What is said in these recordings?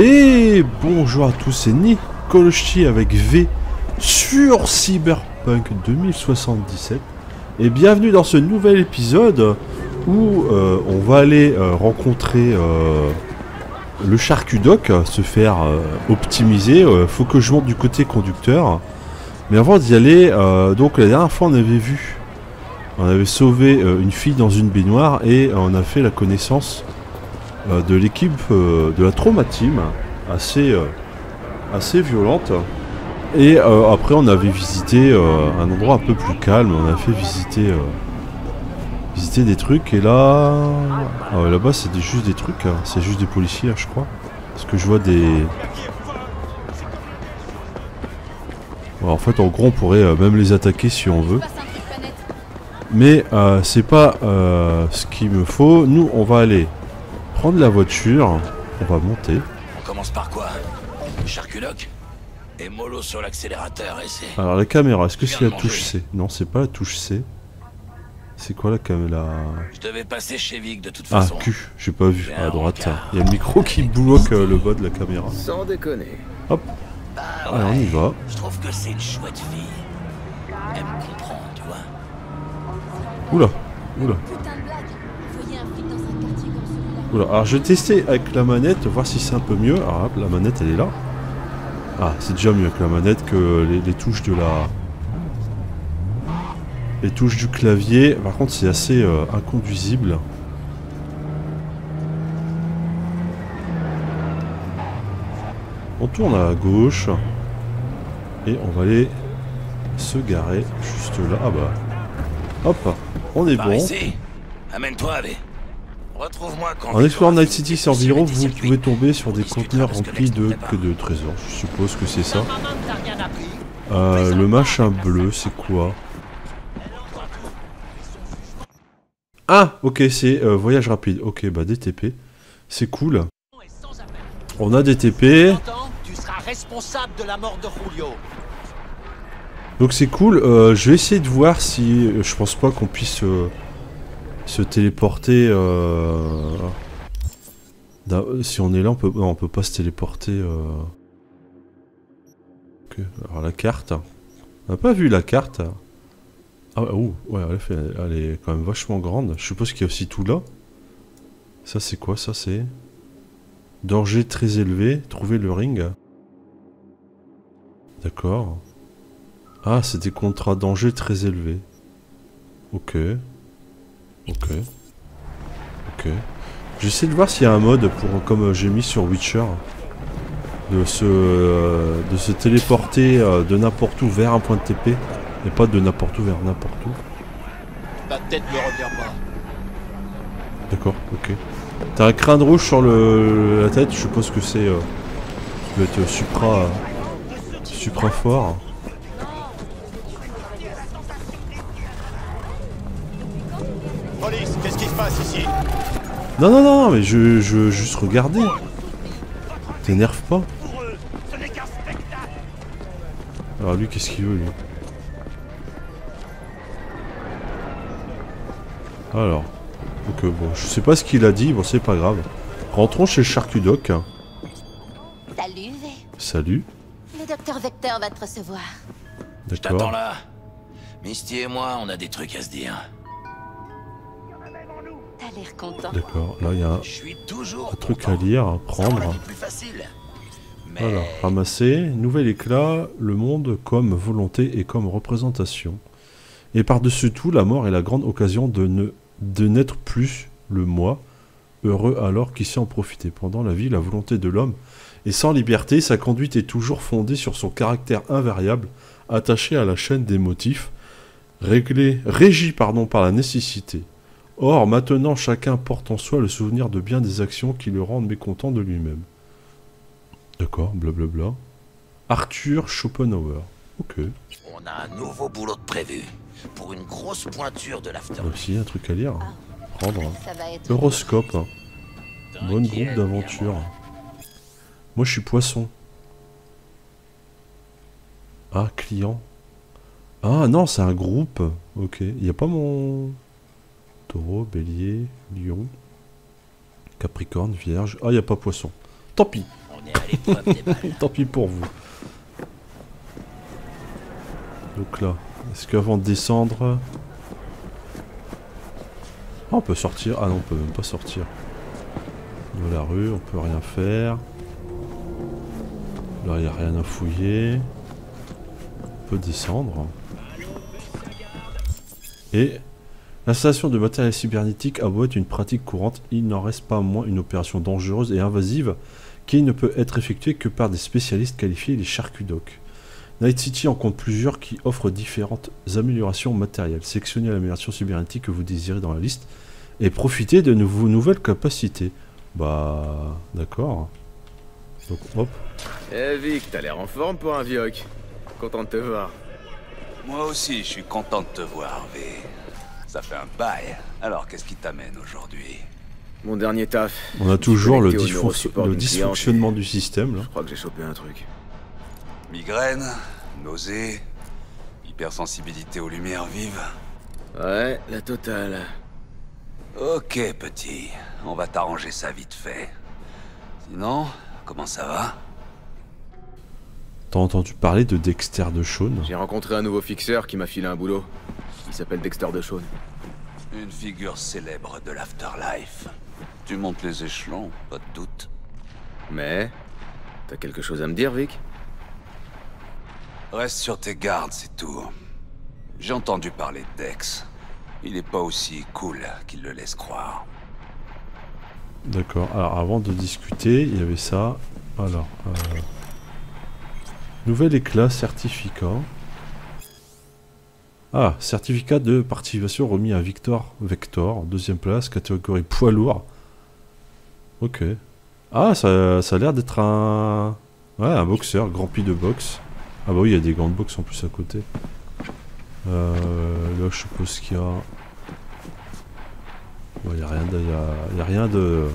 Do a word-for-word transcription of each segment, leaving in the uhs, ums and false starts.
Et bonjour à tous, c'est Nico Le Ch'ti avec V sur Cyberpunk deux mille soixante-dix-sept. Et bienvenue dans ce nouvel épisode où euh, on va aller euh, rencontrer euh, le Sharkudoc, se faire euh, optimiser. Euh, faut que je monte du côté conducteur. Mais avant d'y aller, euh, donc la dernière fois on avait vu, on avait sauvé euh, une fille dans une baignoire et euh, on a fait la connaissance euh, de l'équipe euh, de la Trauma Team, assez, euh, assez violente. Et euh, après on avait visité euh, un endroit un peu plus calme, on a fait visiter, euh, visiter des trucs et là... Ah ouais, là-bas c'est juste des trucs, hein. C'est juste des policiers, hein, je crois. Parce que je vois des... Bon, en fait en gros on pourrait euh, même les attaquer si on veut. Mais euh, c'est pas euh, ce qu'il me faut. Nous on va aller prendre la voiture, on va monter. On commence par quoi? Sharkudoc? Et mollo sur l'accélérateur et c'est... Alors la caméra, est-ce que c'est la touche C? Non, c'est pas la touche C. C'est quoi la caméra? Je devais passer chez Vic de toute façon. Ah, Q, j'ai pas vu. À droite, il y a le micro qui bloque euh, le bas de la caméra. Sans déconner. Hop. Bah, ouais. Alors on y va. Je trouve que c'est une chouette fille. Elle me comprend, tu vois. Oula, oula. Oula, alors je vais tester avec la manette, voir si c'est un peu mieux. Alors hop, la manette elle est là. Ah, c'est déjà mieux que la manette, que les, les touches de la... Les touches du clavier. Par contre, c'est assez euh, inconduisible. On tourne à gauche. Et on va aller se garer juste là. Ah bah. Hop, on est bon. Amène-toi, allez. En explorant Night City et environ, vous pouvez tomber sur des conteneurs remplis de, que de trésors. Je suppose que c'est ça. Euh, le machin bleu, c'est quoi? Ah, ok, c'est euh, voyage rapide. Ok, bah D T P, c'est cool. On a D T P. Donc c'est cool. Euh, je vais essayer de voir si je pense pas qu'on puisse. Euh, se téléporter euh... si on est là on peut non, on peut pas se téléporter euh... okay. Alors la carte, on n'a pas vu la carte. Ah ouh, ouais, elle, fait... elle est quand même vachement grande. Je suppose qu'il y a aussi tout là. Ça c'est quoi? Ça c'est danger très élevé, trouver le ring, d'accord. Ah, c'est des contrats danger très élevé, ok. Ok. Ok. J'essaie de voir s'il y a un mode pour, comme j'ai mis sur Witcher, de se, euh, de se téléporter euh, de n'importe où vers un point de T P. Et pas de n'importe où vers n'importe où. Ta tête ne revient pas. D'accord, ok. T'as un crâne rouge sur le, la tête, je suppose que c'est. Euh, ça doit être euh, supra. Euh, supra fort. Qu'est-ce qui se passe ici? Non, non, non, mais je, je veux juste regarder. T'énerve pas. Alors lui, qu'est-ce qu'il veut, lui? Alors. Donc euh, bon, je sais pas ce qu'il a dit, bon, c'est pas grave. Rentrons chez Sharkudoc. Salut, V. Salut. Le docteur Vector va te recevoir. Je t'attends là. Misty et moi, on a des trucs à se dire. D'accord, là il y a un, un truc content. À lire, à prendre. Mais... Voilà, ramasser, nouvel éclat, le monde comme volonté et comme représentation. Et par-dessus tout, la mort est la grande occasion de ne de n'être plus le moi, heureux alors qui sait en profiter. Pendant la vie, la volonté de l'homme est sans liberté, sa conduite est toujours fondée sur son caractère invariable, attaché à la chaîne des motifs, réglé, régi pardon, par la nécessité. Or, maintenant, chacun porte en soi le souvenir de bien des actions qui le rendent mécontent de lui-même. D'accord, blablabla. Arthur Schopenhauer. Ok. On a un nouveau boulot de prévu pour une grosse pointure de l'after. Aussi, un truc à lire. Hein. Prendre. Hein. Horoscope. Hein. Bonne groupe d'aventure. Moi, je suis poisson. Ah, client. Ah non, c'est un groupe. Ok. Il n'y a pas mon... Taureau, Bélier, Lion, Capricorne, Vierge. Ah, il n'y a pas Poisson. Tant pis. est à l'épreuve des balles. Tant pis pour vous. Donc là, est-ce qu'avant de descendre... Ah, on peut sortir. Ah non, on peut même pas sortir. De la rue, on peut rien faire. Là, il n'y a rien à fouiller. On peut descendre. Et... L'installation de matériel cybernétique a beau être une pratique courante, il n'en reste pas moins une opération dangereuse et invasive qui ne peut être effectuée que par des spécialistes qualifiés, les Sharkudoc. Night City en compte plusieurs qui offrent différentes améliorations matérielles. Sélectionnez l'amélioration cybernétique que vous désirez dans la liste et profitez de vos nouvelles capacités. Bah... d'accord. Donc hop. Eh Vic, t'as l'air en forme pour un vioc. Content de te voir. Moi aussi, je suis content de te voir, Harvey. Ça fait un bail. Alors, qu'est-ce qui t'amène aujourd'hui? Mon dernier taf. On a toujours le, le dysfonctionnement du système, là. Je crois que j'ai chopé un truc. Migraine, nausée, hypersensibilité aux lumières vives. Ouais, la totale. Ok, petit. On va t'arranger ça vite fait. Sinon, comment ça va? T'as entendu parler de Dexter DeShawn? J'ai rencontré un nouveau fixeur qui m'a filé un boulot. Il s'appelle Dexter DeShawn. Une figure célèbre de l'afterlife. Tu montes les échelons, pas de doute. Mais... t'as quelque chose à me dire, Vic? Reste sur tes gardes, c'est tout. J'ai entendu parler de Dex. Il est pas aussi cool qu'il le laisse croire. D'accord, alors avant de discuter, il y avait ça. Alors... Euh... nouvel éclat, certificat. Ah, certificat de participation remis à Victor Vector, deuxième place, catégorie poids lourd. Ok. Ah, ça, ça a l'air d'être un... ouais, un boxeur, grand prix de boxe. Ah bah oui, il y a des grandes boxes en plus à côté. Euh, là, je suppose qu'il y a... il ouais, n'y a rien de... Il n'y a, a rien de...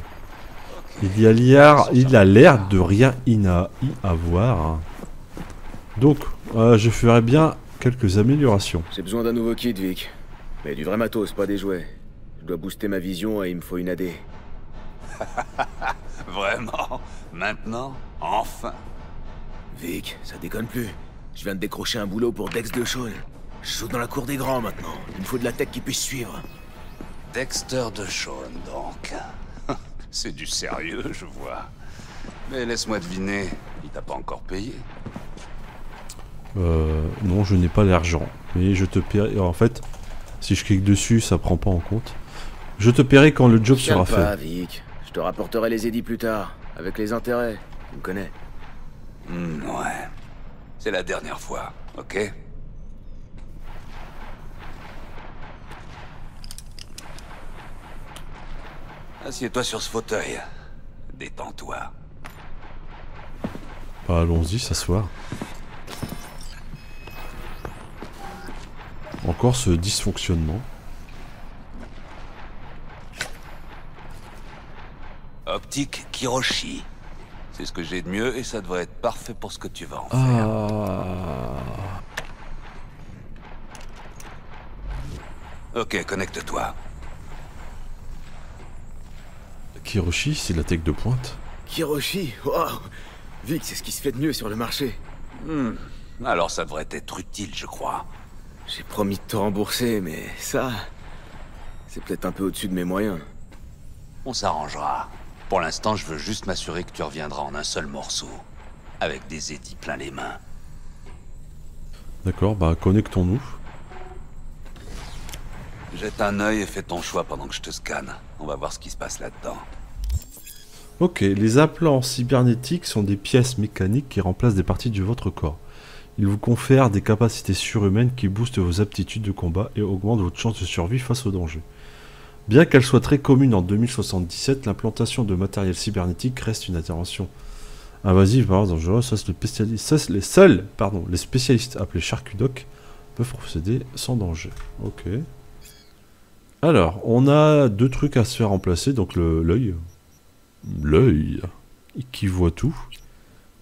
Il y a l'air... Il a l'air de rien y avoir. Donc, euh, je ferais bien... quelques améliorations. J'ai besoin d'un nouveau kit, Vic. Mais du vrai matos, pas des jouets. Je dois booster ma vision et il me faut une A D. Vraiment? Maintenant? Enfin? Vic, ça déconne plus. Je viens de décrocher un boulot pour Dex DeShawn. Je joue dans la cour des grands maintenant. Il me faut de la tech qui puisse suivre. Dexter DeShawn, donc. C'est du sérieux, je vois. Mais laisse-moi deviner, il t'a pas encore payé? Euh, non, je n'ai pas l'argent, mais je te paierai. En fait, si je clique dessus, ça prend pas en compte. Je te paierai quand le job sera fait. Pas, Vic. Je te rapporterai les édits plus tard, avec les intérêts. Tu me connais. Mmh, ouais. C'est la dernière fois, ok? Assieds-toi sur ce fauteuil. Détends-toi. Bah, allons-y, s'asseoir. Encore ce dysfonctionnement. Optique Kiroshi. C'est ce que j'ai de mieux et ça devrait être parfait pour ce que tu vas en faire. Ah... Ok, connecte-toi. Kiroshi, c'est la tech de pointe. Kiroshi, waouh. Vic, c'est ce qui se fait de mieux sur le marché. Hmm. Alors ça devrait être utile, je crois. J'ai promis de te rembourser, mais ça... c'est peut-être un peu au-dessus de mes moyens. On s'arrangera. Pour l'instant, je veux juste m'assurer que tu reviendras en un seul morceau. Avec des édits plein les mains. D'accord, bah connectons-nous. Jette un œil et fais ton choix pendant que je te scanne. On va voir ce qui se passe là-dedans. Ok, les implants cybernétiques sont des pièces mécaniques qui remplacent des parties de votre corps. Il vous confère des capacités surhumaines qui boostent vos aptitudes de combat et augmentent votre chance de survie face aux dangers. Bien qu'elle soit très commune en deux mille soixante-dix-sept, l'implantation de matériel cybernétique reste une intervention invasive, voire dangereuse. Ça, le ça les seuls, pardon, les spécialistes appelés Sharkudoc peuvent procéder sans danger. Ok. Alors, on a deux trucs à se faire remplacer, donc l'œil, l'œil qui voit tout.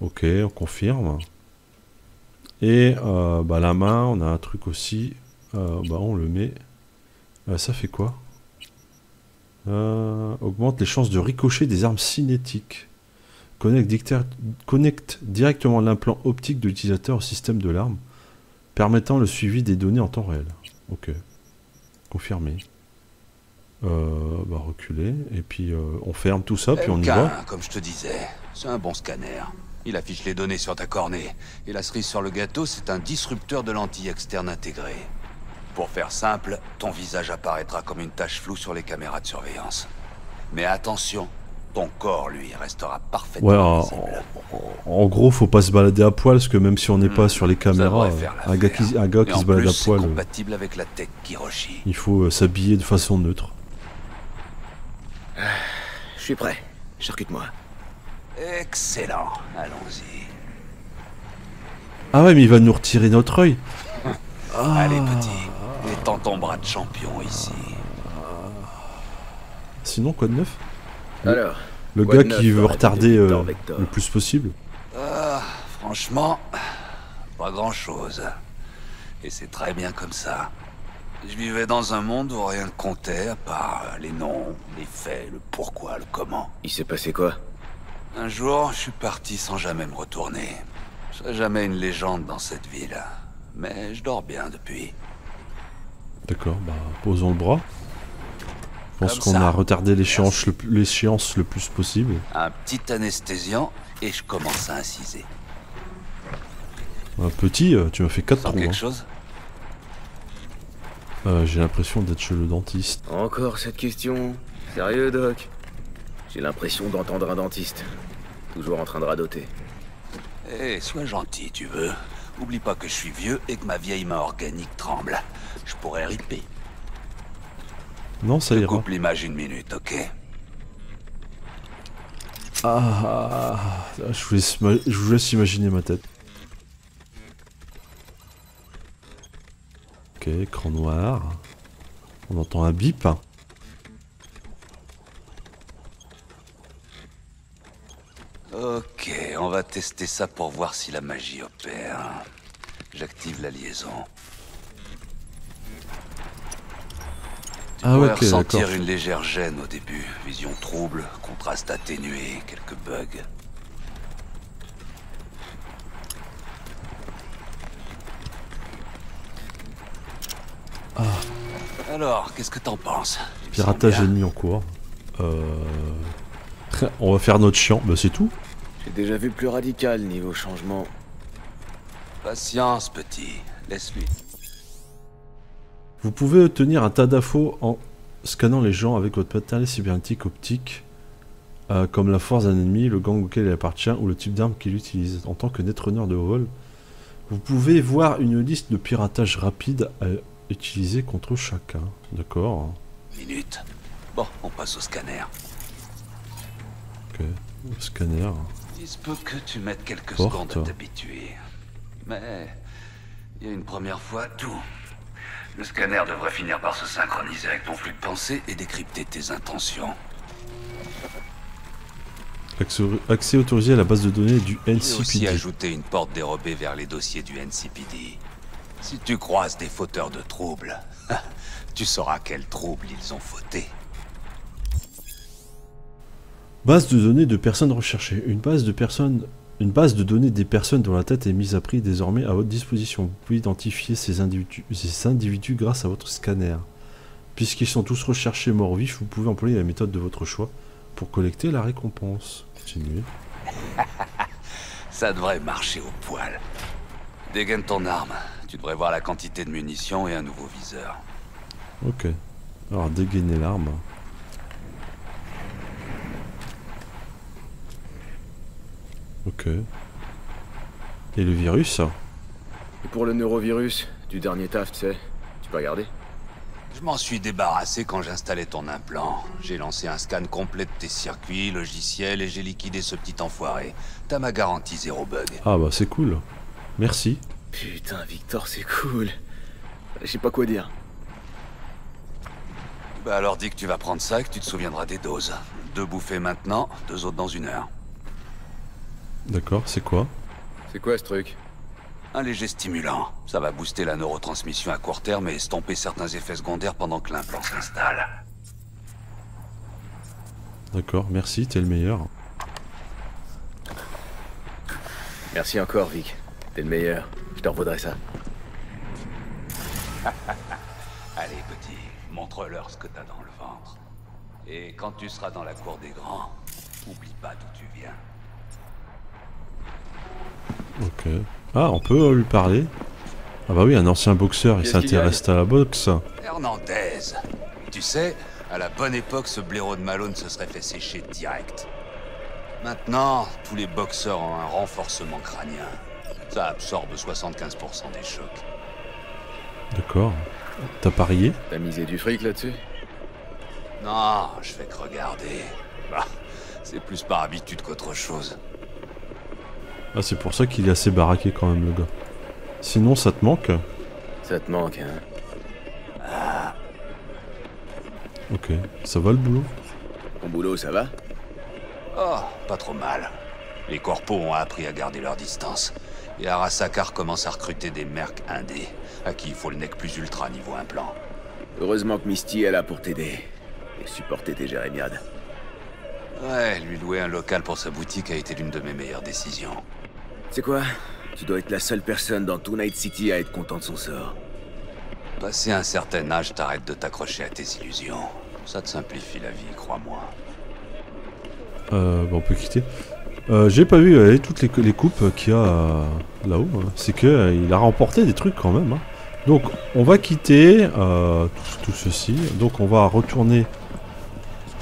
Ok, on confirme. Et euh, bah, la main, on a un truc aussi, euh, bah, on le met, euh, ça fait quoi euh, augmente les chances de ricocher des armes cinétiques. connecte, connecte directement l'implant optique de l'utilisateur au système de l'arme, permettant le suivi des données en temps réel. Ok. Confirmé. Euh, bah reculer, et puis euh, on ferme tout ça, puis on y va. Comme je te disais, c'est un bon scanner. Il affiche les données sur ta cornée, et la cerise sur le gâteau, c'est un disrupteur de lentilles externes intégré. Pour faire simple, ton visage apparaîtra comme une tache floue sur les caméras de surveillance. Mais attention, ton corps, lui, restera parfaitement ouais, en, visible. En gros, faut pas se balader à poil, parce que même si on n'est pas mmh, sur les caméras, un gars qui, un gars qui se balade plus, à poil, compatible avec la tech Kiroshi. Il faut s'habiller de façon neutre. Je suis prêt, charcute-moi. Excellent, allons-y. Ah ouais, mais il va nous retirer notre œil. Ah. Allez petit, étends ton bras de champion ici. Sinon, quoi de neuf? Alors, le gars qui veut retarder euh, le plus possible. Ah, franchement, pas grand-chose. Et c'est très bien comme ça. Je vivais dans un monde où rien ne comptait à part les noms, les faits, le pourquoi, le comment. Il s'est passé quoi? Un jour, je suis parti sans jamais me retourner. Je serai jamais une légende dans cette ville. Mais je dors bien depuis. D'accord, bah posons le bras. Je pense qu'on a retardé l'échéance le, le plus possible. Un petit anesthésiant et je commence à inciser. Un petit, tu m'as fait quatre trous. Quelque hein. chose Euh, j'ai l'impression d'être chez le dentiste. Encore cette question? Sérieux, Doc? J'ai l'impression d'entendre un dentiste. Toujours en train de radoter. Eh, hey, sois gentil, tu veux. Oublie pas que je suis vieux et que ma vieille main organique tremble. Je pourrais riper. Non, ça ira. Je coupe l'image une minute, ok? Ah, je vous laisse, je vous laisse imaginer ma tête. Ok, écran noir. On entend un bip. Ok, on va tester ça pour voir si la magie opère. J'active la liaison. Tu ah, pourrais okay, ressentir une légère gêne au début. Vision trouble, contraste atténué, quelques bugs. Ah. Alors, qu'est-ce que t'en penses? Piratage ennemi en cours. Euh... On va faire notre chiant, bah c'est tout. J'ai déjà vu plus radical niveau changement. Patience, petit. Laisse-lui. Vous pouvez obtenir un tas d'infos en scannant les gens avec votre matériel cybernétique optique, euh, comme la force d'un ennemi, le gang auquel il appartient ou le type d'arme qu'il utilise. En tant que netrunner de vol, vous pouvez voir une liste de piratage rapide à utiliser contre chacun. D'accord. Minute. Bon, on passe au scanner. Ok, au scanner. Il se peut que tu mettes quelques Porte. secondes à t'habituer. Mais il y a une première fois tout. Le scanner devrait finir par se synchroniser avec ton flux de pensée et décrypter tes intentions. Accès, accès autorisé à la base de données du N C P D. Il a aussi ajouté une porte dérobée vers les dossiers du N C P D. Si tu croises des fauteurs de troubles, tu sauras quels troubles ils ont fauté. Base de données de personnes recherchées. Une base de personnes, une base de données des personnes dont la tête est mise à prix est désormais à votre disposition. Vous pouvez identifier ces individus, ces individus grâce à votre scanner. Puisqu'ils sont tous recherchés morts-vifs, vous pouvez employer la méthode de votre choix pour collecter la récompense. Continuez. Ça devrait marcher au poil. Dégaine ton arme. Tu devrais voir la quantité de munitions et un nouveau viseur. Ok. Alors dégainer l'arme. Ok. Et le virus, ça? Et pour le neurovirus, du dernier taf, tu sais, tu peux regarder? Je m'en suis débarrassé quand j'installais ton implant. J'ai lancé un scan complet de tes circuits, logiciels, et j'ai liquidé ce petit enfoiré. T'as ma garantie zéro bug. Ah bah c'est cool. Merci. Putain, Victor, c'est cool. Je sais pas quoi dire. Bah alors dis que tu vas prendre ça et que tu te souviendras des doses. Deux bouffées maintenant, deux autres dans une heure. D'accord, c'est quoi? C'est quoi ce truc? Un léger stimulant. Ça va booster la neurotransmission à court terme et estomper certains effets secondaires pendant que l'implant s'installe. D'accord, merci, t'es le meilleur. Merci encore, Vic. T'es le meilleur. Je t'en voudrais ça. Allez, petit, montre-leur ce que t'as dans le ventre. Et quand tu seras dans la cour des grands, oublie pas d'où tu viens. Ok. Ah, on peut lui parler? Ah bah oui, un ancien boxeur, il s'intéresse à la boxe. Hernandez. Tu sais, à la bonne époque, ce blaireau de Malone se serait fait sécher direct. Maintenant, tous les boxeurs ont un renforcement crânien. Ça absorbe soixante-quinze pour cent des chocs. D'accord. T'as parié? T'as misé du fric là-dessus? Non, je fais que regarder. Bah, c'est plus par habitude qu'autre chose. Ah, c'est pour ça qu'il est assez baraqué quand même, le gars. Sinon, ça te manque? Ça te manque, hein. Ah. Ok, ça va le boulot? Ton boulot, ça va? Oh, pas trop mal. Les corpos ont appris à garder leur distance. Et Arasaka commence à recruter des mercs indés, à qui il faut le nec plus ultra niveau implant. Heureusement que Misty est là pour t'aider. Et supporter tes jérémiades. Ouais, lui louer un local pour sa boutique a été l'une de mes meilleures décisions. C'est quoi? Tu dois être la seule personne dans tout Night City à être content de son sort. Passé un certain âge, t'arrêtes de t'accrocher à tes illusions. Ça te simplifie la vie, crois-moi. Euh, bon, on peut quitter. Euh, j'ai pas vu euh, toutes les, les coupes qu'il y a euh, là-haut. Hein. C'est que euh, il a remporté des trucs quand même. Hein. Donc, on va quitter euh, tout, tout ceci. Donc, on va retourner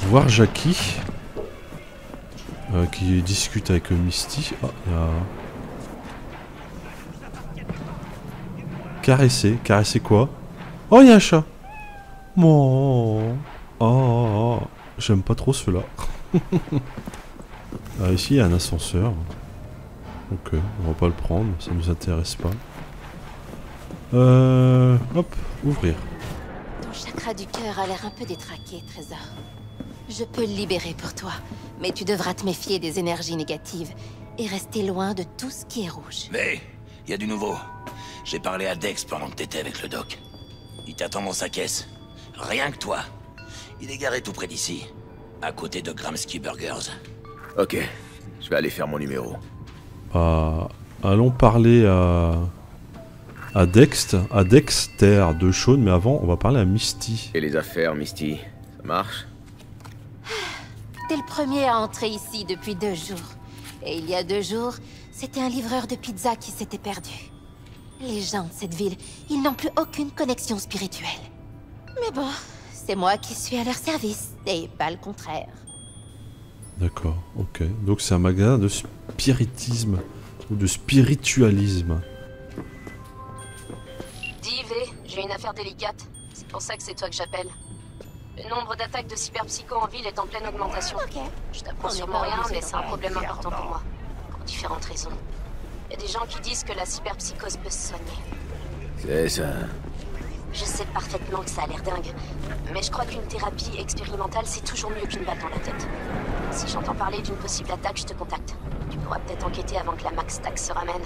voir Jackie euh, qui discute avec Misty. Ah, il y a... Caresser, caresser quoi? Oh, il y a un chat. Oh, oh, oh. J'aime pas trop cela. Ah, ici il y a un ascenseur. Ok, on va pas le prendre, ça nous intéresse pas. Euh, hop, ouvrir. Ton chakra du cœur a l'air un peu détraqué, Trésor. Je peux le libérer pour toi, mais tu devras te méfier des énergies négatives et rester loin de tout ce qui est rouge. Mais il y a du nouveau. J'ai parlé à Dex pendant que t'étais avec le doc. Il t'attend dans sa caisse. Rien que toi. Il est garé tout près d'ici, à côté de Gramsci Burgers. Ok, je vais aller faire mon numéro. Euh, allons parler à... à Dex, à Dexter DeShawn, mais avant, on va parler à Misty. Et les affaires, Misty, ça marche? T'es le premier à entrer ici depuis deux jours. Et il y a deux jours, c'était un livreur de pizza qui s'était perdu. Les gens de cette ville, ils n'ont plus aucune connexion spirituelle. Mais bon, c'est moi qui suis à leur service, et pas le contraire. D'accord, ok. Donc c'est un magasin de spiritisme, ou de spiritualisme. Dis V, j'ai une affaire délicate. C'est pour ça que c'est toi que j'appelle. Le nombre d'attaques de cyberpsycho en ville est en pleine augmentation. Okay. Je t'apprends sûrement rien, mais c'est un problème important pour moi. Pour différentes raisons. Il y a des gens qui disent que la cyberpsychose peut se soigner. C'est ça. Je sais parfaitement que ça a l'air dingue, mais je crois qu'une thérapie expérimentale, c'est toujours mieux qu'une balle dans la tête. Si j'entends parler d'une possible attaque, je te contacte. Tu pourras peut-être enquêter avant que la Max Tax se ramène.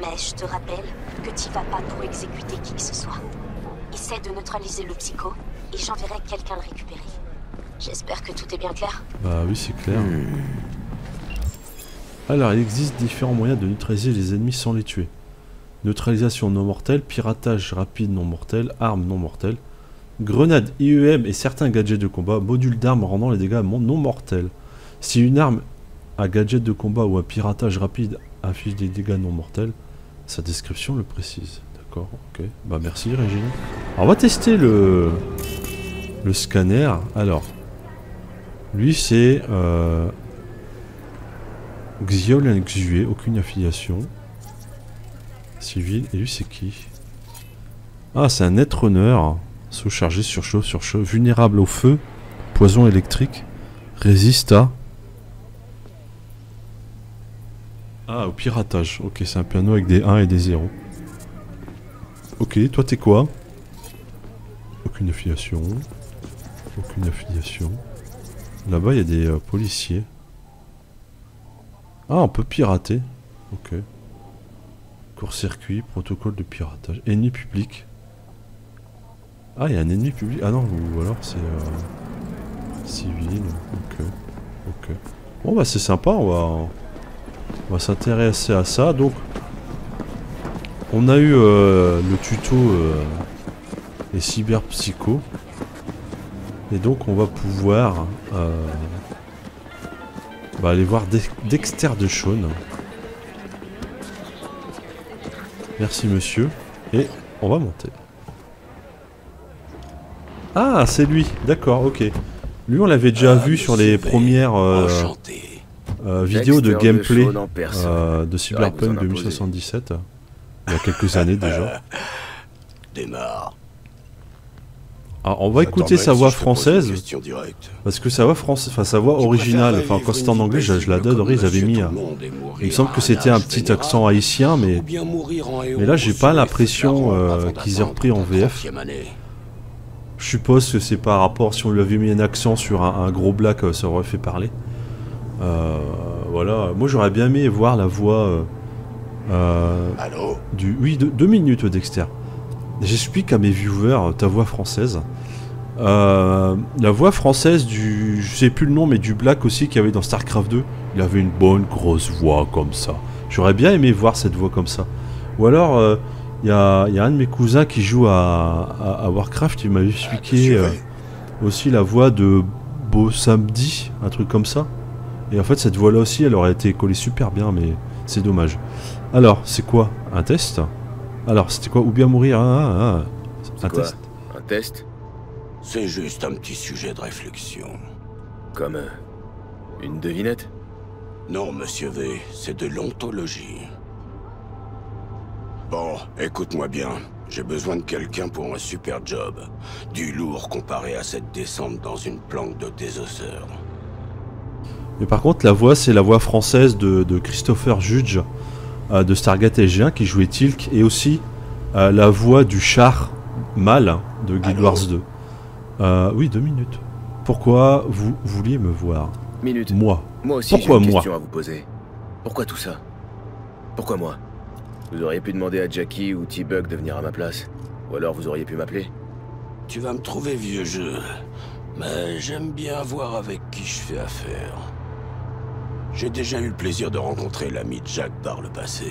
Mais je te rappelle que tu vas pas pour exécuter qui que ce soit. Essaie de neutraliser le psycho, et j'enverrai quelqu'un le récupérer. J'espère que tout est bien clair. Bah oui, c'est clair. Mmh. Alors, il existe différents moyens de neutraliser les ennemis sans les tuer. Neutralisation non mortelle, piratage rapide non mortel, armes non mortelles, grenades I E M et certains gadgets de combat, module d'armes rendant les dégâts non mortels. Si une arme à gadget de combat ou à piratage rapide affiche des dégâts non mortels, sa description le précise. D'accord, ok. Bah merci Régine. Alors, on va tester le, le scanner. Alors, lui c'est... Euh... Xiol et Xué, aucune affiliation. Civil, et lui c'est qui? Ah, c'est un Netrunner. Saut chargé, surchaud, surchaud. Vulnérable au feu, poison électrique. Résiste à... Ah, au piratage. Ok, c'est un piano avec des un et des zéro. Ok, toi t'es quoi? Aucune affiliation. Aucune affiliation. Là-bas il y a des euh, policiers. Ah, on peut pirater. Ok. Court-circuit, protocole de piratage. Ennemi public. Ah, il y a un ennemi public. Ah non, ou alors c'est... Euh, civil. Ok. Ok. Bon, bah c'est sympa, on va... On va s'intéresser à ça. Donc, on a eu euh, le tuto euh, les cyberpsychos. Et donc, on va pouvoir euh, bah, aller voir De- Dexter DeShawn. Merci, monsieur. Et on va monter. Ah, c'est lui. D'accord, ok. Lui, on l'avait déjà ah, vu sur les premières euh, euh, vidéos de gameplay de, euh, de Cyberpunk deux mille soixante-dix-sept. Il y a quelques années déjà. Alors, on va écouter sa voix française. Parce que sa voix française, enfin sa voix originale, enfin quand c'était en anglais, je, je l'adore, ils avaient mis. Il me semble que c'était un petit accent haïtien, mais, mais là, j'ai pas l'impression euh, qu'ils aient repris en V F. Je suppose que c'est par rapport, si on lui avait mis un accent sur un, un gros black, ça aurait fait parler. Euh, voilà, moi j'aurais bien aimé voir la voix euh, euh, Allô du... Oui, de, deux minutes Dexter. J'explique à mes viewers ta voix française. Euh, la voix française du... Je sais plus le nom, mais du black aussi qu'il y avait dans StarCraft deux. Il avait une bonne grosse voix comme ça. J'aurais bien aimé voir cette voix comme ça. Ou alors... Euh, Il y, y a un de mes cousins qui joue à, à, à Warcraft, il m'avait expliqué euh, aussi la voix de Beau Samedi, un truc comme ça. Et en fait, cette voix-là aussi, elle aurait été collée super bien, mais c'est dommage. Alors, c'est quoi? Un test? Alors, c'était quoi? Ou bien mourir hein, hein, un, quoi, test. Un test? C'est juste un petit sujet de réflexion. Comme euh, une devinette? Non, monsieur V, c'est de l'ontologie. Bon, écoute-moi bien. J'ai besoin de quelqu'un pour un super job. Du lourd comparé à cette descente dans une planque de désosseur. Mais par contre, la voix, c'est la voix française de, de Christopher Judge, euh, de Stargate S G un, qui jouait Tilk, et aussi euh, la voix du char mâle de Guild Wars deux. Euh, oui, deux minutes. Pourquoi vous vouliez me voir? Minute. Moi. Moi aussi, j'ai une question à vous poser. Pourquoi tout ça? Pourquoi moi? Vous auriez pu demander à Jackie ou T-Bug de venir à ma place. Ou alors vous auriez pu m'appeler. Tu vas me trouver vieux jeu. Mais j'aime bien voir avec qui je fais affaire. J'ai déjà eu le plaisir de rencontrer l'ami Jack par le passé.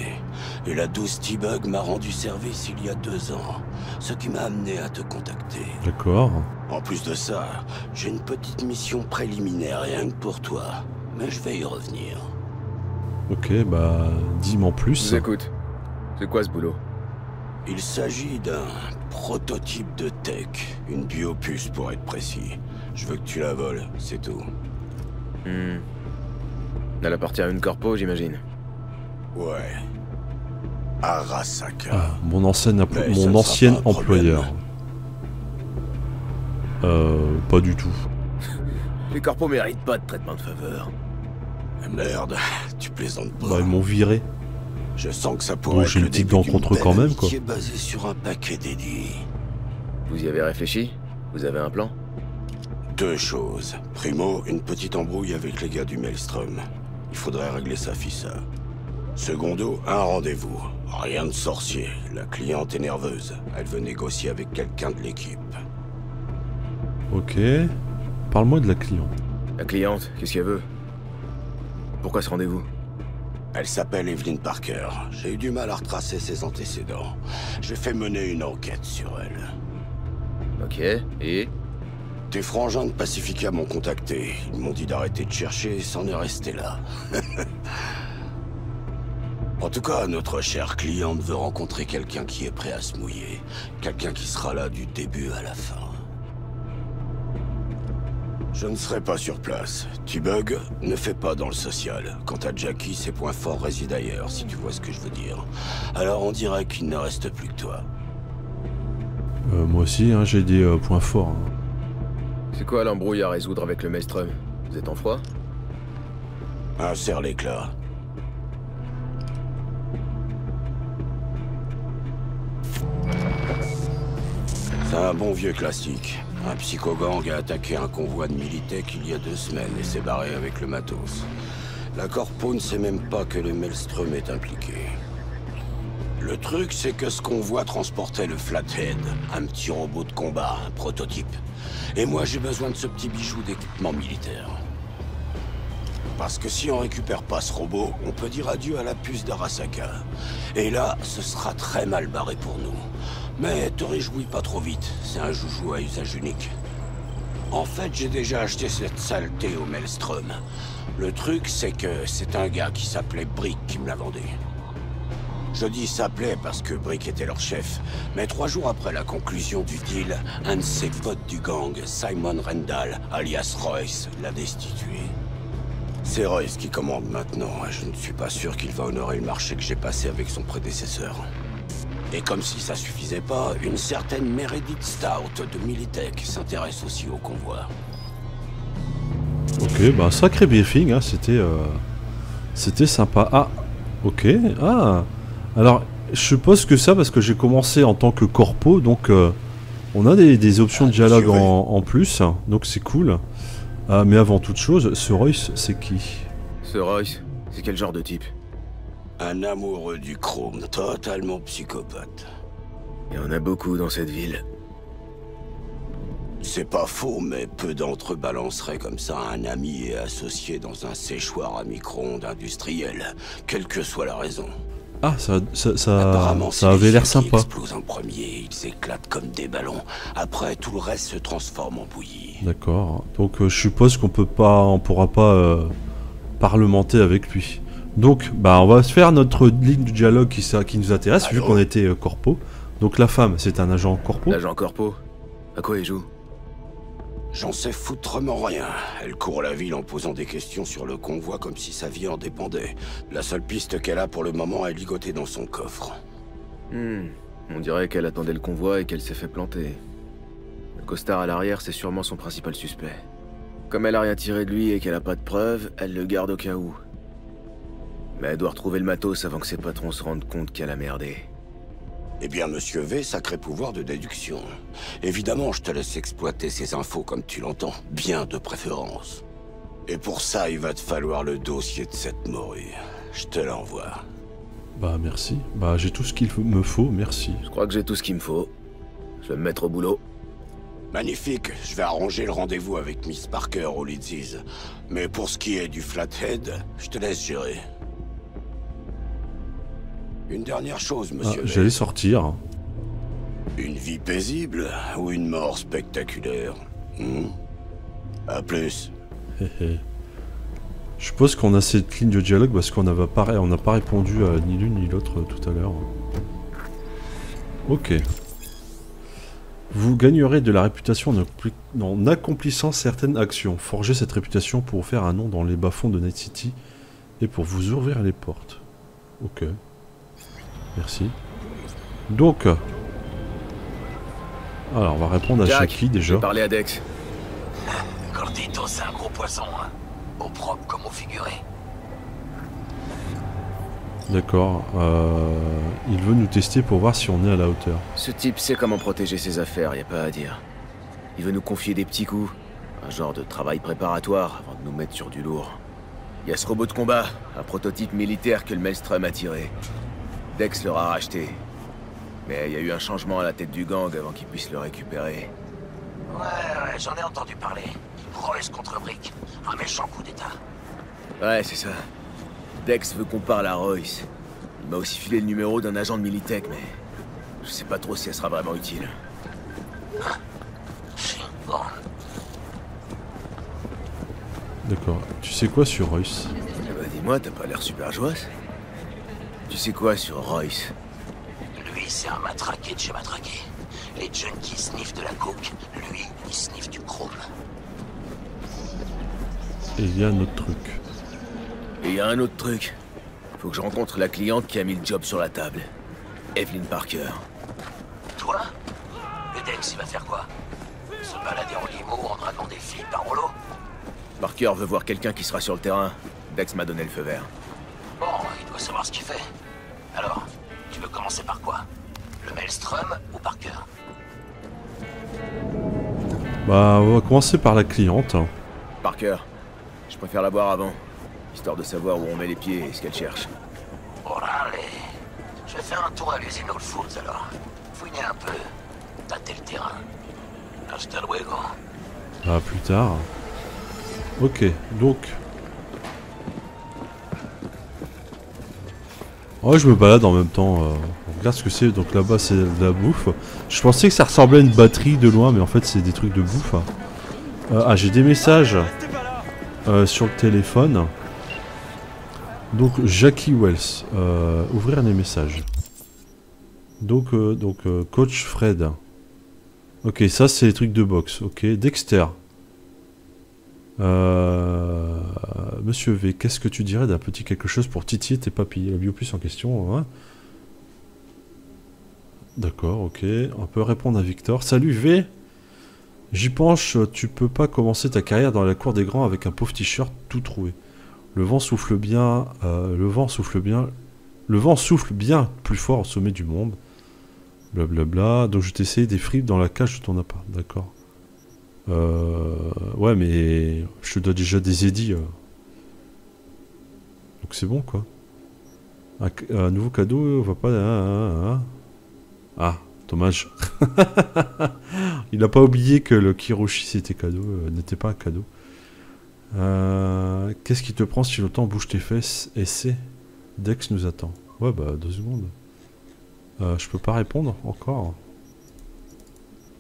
Et la douce T-Bug m'a rendu service il y a deux ans. Ce qui m'a amené à te contacter. D'accord. En plus de ça, j'ai une petite mission préliminaire rien que pour toi. Mais je vais y revenir. Ok, bah... dis-moi en plus. Écoute. C'est quoi ce boulot? Il s'agit d'un prototype de tech, une biopuce pour être précis. Je veux que tu la voles, c'est tout. Hmm. Elle appartient à une corpo, j'imagine. Ouais. Arasaka. Ah, mon ancienne, ampl mon ancienne employeur. Euh, pas du tout. Les corpos méritent pas de traitement de faveur. Merde, tu plaisantes pas. Bah, ils m'ont viré. Je sens que ça pourrait donc, être le début d'une belle quand même, quoi. Qui est basée sur un paquet dédié. Vous y avez réfléchi? Vous avez un plan? Deux choses. Primo, une petite embrouille avec les gars du Maelstrom. Il faudrait régler ça, fissa. Secondo, un rendez-vous. Rien de sorcier. La cliente est nerveuse. Elle veut négocier avec quelqu'un de l'équipe. Ok. Parle-moi de la cliente. La cliente, qu'est-ce qu'elle veut? Pourquoi ce rendez-vous? Elle s'appelle Evelyn Parker. J'ai eu du mal à retracer ses antécédents. J'ai fait mener une enquête sur elle. Ok, et? Tes frangins de Pacifica m'ont contacté. Ils m'ont dit d'arrêter de chercher et s'en est resté là. En tout cas, notre chère cliente veut rencontrer quelqu'un qui est prêt à se mouiller. Quelqu'un qui sera là du début à la fin. Je ne serai pas sur place. T-Bug ne fait pas dans le social. Quant à Jackie, ses points forts résident ailleurs, si tu vois ce que je veux dire. Alors on dirait qu'il ne reste plus que toi. Euh, moi aussi, hein, j'ai des euh, points forts. Hein. C'est quoi l'embrouille à résoudre avec le Maelstrom? Vous êtes en froid? Insère l'éclat. C'est un bon vieux classique. Un psychogang a attaqué un convoi de Militech il y a deux semaines et s'est barré avec le matos. La corpo ne sait même pas que le Maelstrom est impliqué. Le truc, c'est que ce convoi transportait le Flathead, un petit robot de combat, un prototype. Et moi, j'ai besoin de ce petit bijou d'équipement militaire. Parce que si on récupère pas ce robot, on peut dire adieu à la puce d'Arasaka. Et là, ce sera très mal barré pour nous. Mais te réjouis pas trop vite, c'est un joujou à usage unique. En fait, j'ai déjà acheté cette saleté au Maelstrom. Le truc, c'est que c'est un gars qui s'appelait Brick qui me l'a vendé. Je dis s'appelait parce que Brick était leur chef, mais trois jours après la conclusion du deal, un de ses potes du gang, Simon Randall, alias Royce, l'a destitué. C'est Royce qui commande maintenant, et je ne suis pas sûr qu'il va honorer le marché que j'ai passé avec son prédécesseur. Et comme si ça suffisait pas, une certaine Meredith Stout de Militech s'intéresse aussi au convoi. Ok, bah sacré briefing, hein, c'était euh, c'était sympa. Ah, ok, ah. Alors, je suppose que ça, parce que j'ai commencé en tant que corpo, donc euh, on a des, des options de dialogue en, en plus, donc c'est cool. Ah, mais avant toute chose, ce Royce, c'est qui? Ce Royce, c'est quel genre de type? Un amoureux du chrome, totalement psychopathe. Il y en a beaucoup dans cette ville. C'est pas faux, mais peu d'entre eux balanceraient comme ça un ami et associé dans un séchoir à micro-ondes industriel, quelle que soit la raison. Ah, ça, ça, ça, ça avait l'air sympa. Ils explosent en premier, ils éclatent comme des ballons. Après, tout le reste se transforme en bouillie. D'accord. Donc, euh, je suppose qu'on peut pas, on pourra pas euh, parlementer avec lui. Donc, bah, on va se faire notre ligne de dialogue qui, ça, qui nous intéresse. Allô, vu qu'on était euh, corpo. Donc, la femme, c'est un agent corpo. L'agent corpo. À quoi il joue? J'en sais foutrement rien. Elle court la ville en posant des questions sur le convoi comme si sa vie en dépendait. La seule piste qu'elle a pour le moment est ligotée dans son coffre. Hmm. On dirait qu'elle attendait le convoi et qu'elle s'est fait planter. Le costard à l'arrière, c'est sûrement son principal suspect. Comme elle a rien tiré de lui et qu'elle a pas de preuves, elle le garde au cas où. Mais elle doit retrouver le matos avant que ses patrons se rendent compte qu'elle a merdé. Eh bien, Monsieur V, sacré pouvoir de déduction. Évidemment, je te laisse exploiter ces infos comme tu l'entends, bien de préférence. Et pour ça, il va te falloir le dossier de cette morue. Je te l'envoie. Bah, merci. Bah, j'ai tout ce qu'il me faut, merci. Je crois que j'ai tout ce qu'il me faut. Je vais me mettre au boulot. Magnifique, je vais arranger le rendez-vous avec Miss Parker au Lizzy's. Mais pour ce qui est du Flathead, je te laisse gérer. Une dernière chose, monsieur. Ah, j'allais sortir. Une vie paisible ou une mort spectaculaire? hmm À plus. Je suppose qu'on a cette ligne de dialogue parce qu'on n'a pas, pas répondu à ni l'une ni l'autre tout à l'heure. Ok. Vous gagnerez de la réputation en accomplissant certaines actions. Forgez cette réputation pour faire un nom dans les bas-fonds de Night City et pour vous ouvrir les portes. Ok. Merci. Donc, alors on va répondre à Jackie déjà. Parler à Dex. Gordito, c'est un gros poisson, hein. Au propre comme au figuré. D'accord. Euh, il veut nous tester pour voir si on est à la hauteur. Ce type sait comment protéger ses affaires, y a pas à dire. Il veut nous confier des petits coups, un genre de travail préparatoire avant de nous mettre sur du lourd. Il y a ce robot de combat, un prototype militaire que le Maelstrom a tiré. Dex leur a racheté. Mais il y a eu un changement à la tête du gang avant qu'ils puissent le récupérer. Ouais, ouais, j'en ai entendu parler. Royce contre Brick. Un méchant coup d'état. Ouais, c'est ça. Dex veut qu'on parle à Royce. Il m'a aussi filé le numéro d'un agent de Militech, mais... je sais pas trop si elle sera vraiment utile. Bon. D'accord. Tu sais quoi sur Royce? Eh ben, dis-moi, t'as pas l'air super joyeuse. Tu sais quoi sur Royce? Lui, c'est un matraqué de chez matraqué. Les junkies sniffent de la coke, lui, il sniffe du chrome. Et il y a un autre truc. Et il y a un autre truc. Faut que je rencontre la cliente qui a mis le job sur la table. Evelyn Parker. Toi? Le Dex, il va faire quoi? Se balader en limo en draguant des filles par rouleau? Parker veut voir quelqu'un qui sera sur le terrain. Dex m'a donné le feu vert. Bon, il doit savoir ce qu'il fait. Alors, tu veux commencer par quoi? Le Maelstrom ou Parker? Bah, on va commencer par la cliente. Parker, je préfère la voir avant, histoire de savoir où on met les pieds et ce qu'elle cherche. Bon, allez. Je vais faire un tour à l'usine Old Foods alors. Fouiner un peu, tâter le terrain. Hasta luego. Ah, plus tard. Ok, donc... Ouais, je me balade en même temps. Euh, on regarde ce que c'est. Donc là-bas, c'est de la bouffe. Je pensais que ça ressemblait à une batterie de loin, mais en fait, c'est des trucs de bouffe. Euh, ah, j'ai des messages euh, sur le téléphone. Donc, Jackie Welles. Euh, ouvrir les messages. Donc, euh, donc euh, coach Fred. Ok, ça, c'est les trucs de boxe. Ok, Dexter. Euh... Monsieur V, qu'est-ce que tu dirais d'un petit quelque chose pour titiller tes papilles? La biopuce en question, hein. D'accord, ok. On peut répondre à Victor. Salut V. J'y penche, tu peux pas commencer ta carrière dans la cour des grands avec un pauvre t-shirt tout troué. Le vent souffle bien, euh, le vent souffle bien, le vent souffle bien plus fort au sommet du monde. Blablabla. Donc je t'ai essayé des fripes dans la cage de ton appart, d'accord. Euh, ouais, mais je te dois déjà des édits. Euh. Donc c'est bon, quoi. Un, un nouveau cadeau, on va pas... Ah, ah, ah. ah dommage. Il n'a pas oublié que le Kiroshi, c'était cadeau, euh, n'était pas un cadeau. Euh, Qu'est-ce qui te prend si longtemps? Bouge tes fesses, essaie. Dex nous attend. Ouais, bah, deux secondes. Euh, je peux pas répondre, encore.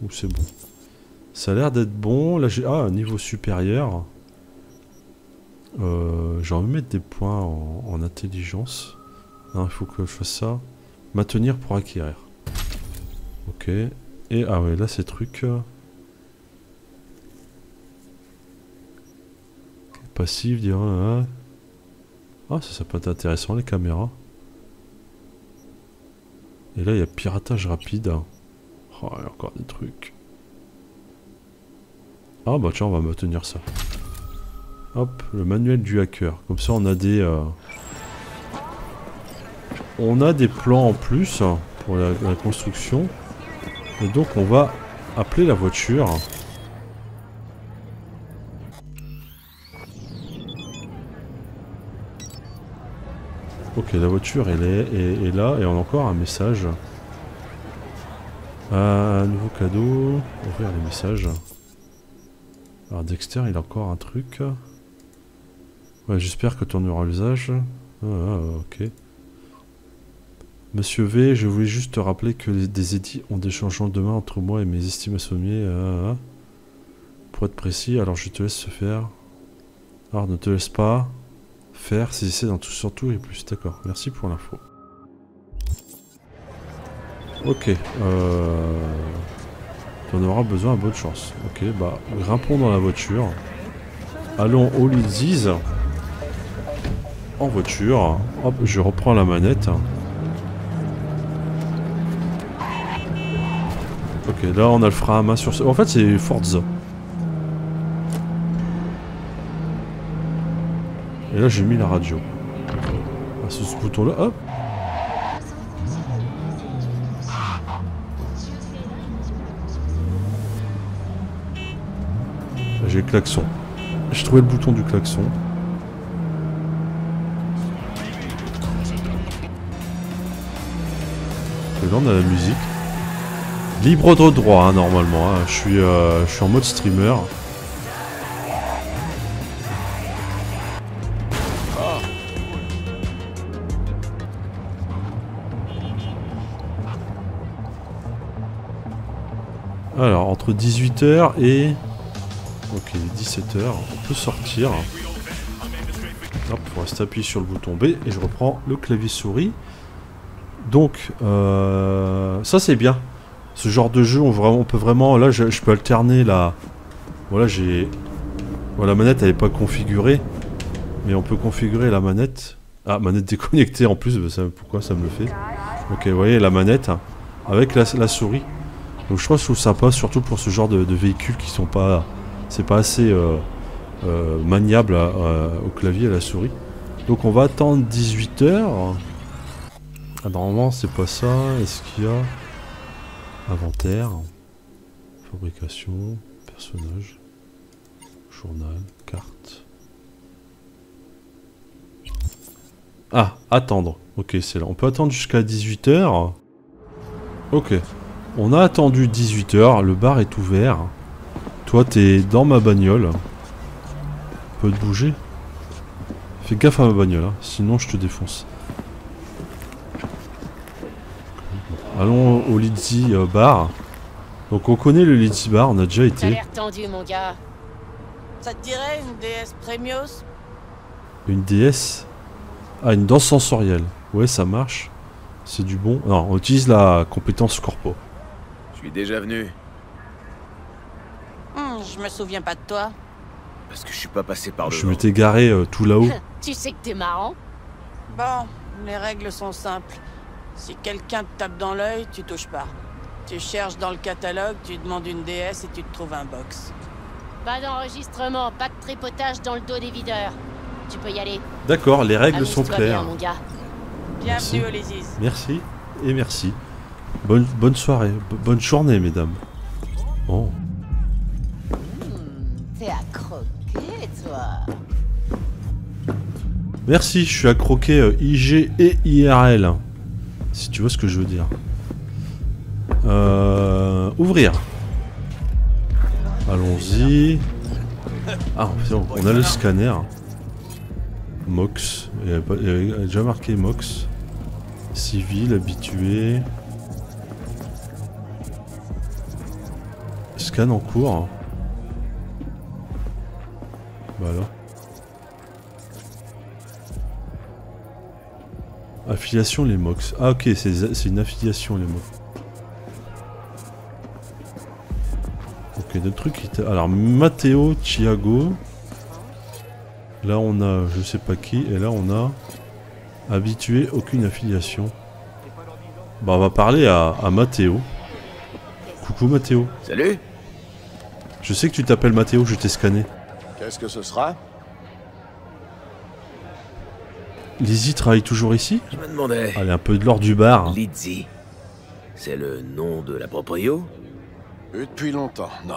Ou c'est bon. Ça a l'air d'être bon. Là, j'ai... Ah, niveau supérieur. Euh, j'ai envie de mettre des points en, en intelligence. Il hein, faut que je fasse ça. Maintenir pour acquérir. Ok. Et, ah ouais, là, ces trucs... Euh... Passif, dire... Euh... Ah, ça, ça peut être intéressant, les caméras. Et là, il y a piratage rapide. Oh, il y a encore des trucs. Ah bah tiens, on va maintenir ça. Hop, le manuel du hacker. Comme ça on a des... Euh... On a des plans en plus pour la, la construction. Et donc on va appeler la voiture. Ok, la voiture elle est, est, est là et on a encore un message. Un nouveau cadeau. Ouvrir les messages. Alors Dexter, il a encore un truc. Ouais, j'espère que tu en auras l'usage. Ah, ok. Monsieur V, je voulais juste te rappeler que les, des édits ont des changements demain entre moi et mes estimes assommiées. Ah, pour être précis, alors je te laisse se faire. Alors ne te laisse pas faire, saisissez dans tout, surtout et plus. D'accord, merci pour l'info. Ok. Euh... On aura besoin de bonne chance. Ok, bah, grimpons dans la voiture. Allons au Lizzy's. En voiture. Hop, je reprends la manette. Ok, là, on a le frein à main sur... En fait, c'est Forza. Et là, j'ai mis la radio. Ah, c'est ce bouton-là. Hop. J'ai le klaxon. J'ai trouvé le bouton du klaxon. Et là on a la musique. Libre de droit hein, normalement. Hein. Je suis, euh, je suis en mode streamer. Alors entre dix-huit heures et... Ok, dix-sept heures, on peut sortir. Hop, on reste appuyé sur le bouton B et je reprends le clavier souris. Donc, euh, ça c'est bien. Ce genre de jeu, on, vraiment, on peut vraiment... Là, je, je peux alterner la... Voilà, j'ai... Voilà, la manette, elle n'est pas configurée. Mais on peut configurer la manette. Ah, manette déconnectée en plus, ben ça, pourquoi ça me le fait? Ok, vous voyez, la manette hein, avec la, la souris. Donc je crois que je trouve sympa, surtout pour ce genre de, de véhicules qui sont pas... C'est pas assez euh, euh, maniable à, euh, au clavier et à la souris. Donc on va attendre dix-huit heures. Ah, normalement c'est pas ça. Est-ce qu'il y a... Inventaire. Fabrication. Personnage. Journal. Carte. Ah, attendre. Ok, c'est là. On peut attendre jusqu'à dix-huit heures. Ok. On a attendu dix-huit heures. Le bar est ouvert. Toi, t'es dans ma bagnole. Peut te bouger. Fais gaffe à ma bagnole, hein, sinon je te défonce. Allons au Lizzy Bar. Donc on connaît le Lizzy Bar, on a déjà été. Ça a l'air tendu, mon gars. Ça te dirait une déesse Premios? Une déesse? Ah, une danse sensorielle. Ouais, ça marche. C'est du bon. Non, on utilise la compétence corpo. Je suis déjà venu. Mmh, je me souviens pas de toi. Parce que je suis pas passé par devant. Je m'étais garé euh, tout là-haut. Tu sais que t'es marrant. Bon, les règles sont simples. Si quelqu'un te tape dans l'œil, tu touches pas. Tu cherches dans le catalogue, tu demandes une déesse et tu te trouves un box. Pas d'enregistrement, pas de tripotage dans le dos des videurs. Tu peux y aller. D'accord, les règles Amuse sont claires. Bien, mon gars. Merci. Bienvenue au Lizzy. Merci et merci. Bonne, bonne soirée, bonne journée, mesdames. Oh. Mmh, t'es à croquer, toi. Merci, je suis à croquer euh, I G et I R L. Si tu vois ce que je veux dire. Euh, ouvrir. Allons-y. Ah, on, on a le scanner. Mox. Il y avait, il y avait déjà marqué Mox. Civil, habitué. Scan en cours. Voilà. Affiliation les Mox. Ah ok, c'est une affiliation les Mox. Ok, d'autres trucs qui... Alors, Matteo, Thiago. Là on a je sais pas qui, et là on a habitué aucune affiliation. Bah on va parler à, à Matteo. Coucou Matteo. Salut. Je sais que tu t'appelles Matteo, je t'ai scanné. Qu'est-ce que ce sera? Lizzy travaille toujours ici? Je me demandais. Allez, un peu de l'or du bar. Lizzy, c'est le nom de la proprio? Depuis longtemps, non.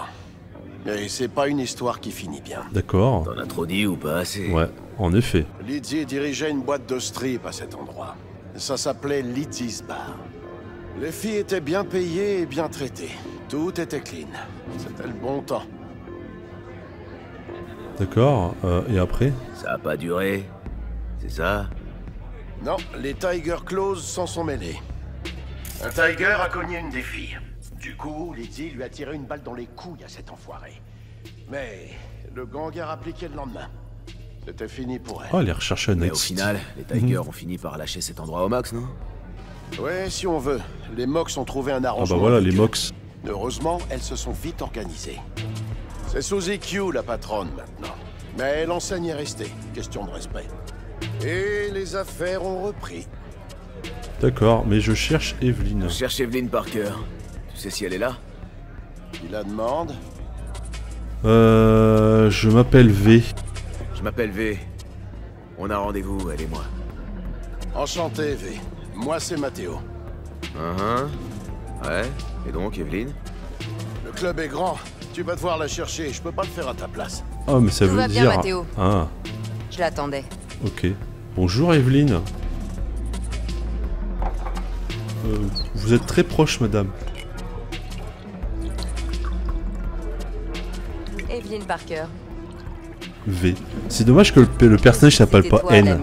Mais c'est pas une histoire qui finit bien. D'accord. T'en as trop dit ou pas assez? Ouais, en effet. Lizzy dirigeait une boîte de strip à cet endroit. Ça s'appelait Lizzy's Bar. Les filles étaient bien payées et bien traitées. Tout était clean. C'était le bon temps. D'accord, euh, et après? Ça a pas duré, c'est ça? Non, les Tyger Claws s'en sont mêlés. Un Tiger a cogné une des filles. Du coup, Lizzy lui a tiré une balle dans les couilles à cet enfoiré. Mais le gang a appliqué le lendemain. C'était fini pour elle. Oh, les recherches à Night City. Mais au final, les Tigers mmh. ont fini par lâcher cet endroit au Mox, non? Ouais, si on veut. Les Mox ont trouvé un arrangement. Ah bah voilà, les Mox. Heureusement, elles se sont vite organisées. C'est Suzy Q, la patronne, maintenant. Mais l'enseigne est restée, question de respect. Et les affaires ont repris. D'accord, mais je cherche Evelyn. Je cherche Evelyn Parker. Tu sais si elle est là? Il la demande. Euh... Je m'appelle V. Je m'appelle V. On a rendez-vous, elle et moi. Enchanté, V. Moi, c'est Matteo. Uh-huh. Ouais. Et donc, Evelyn? Le club est grand. Tu vas devoir la chercher. Je peux pas le faire à ta place. Oh, mais ça Tout veut va dire... bien, Matteo. Ah. Je l'attendais. Ok. Bonjour, Evelyn. Euh, vous êtes très proche, madame. Evelyn Parker. V. C'est dommage que le, le personnage s'appelle pas N.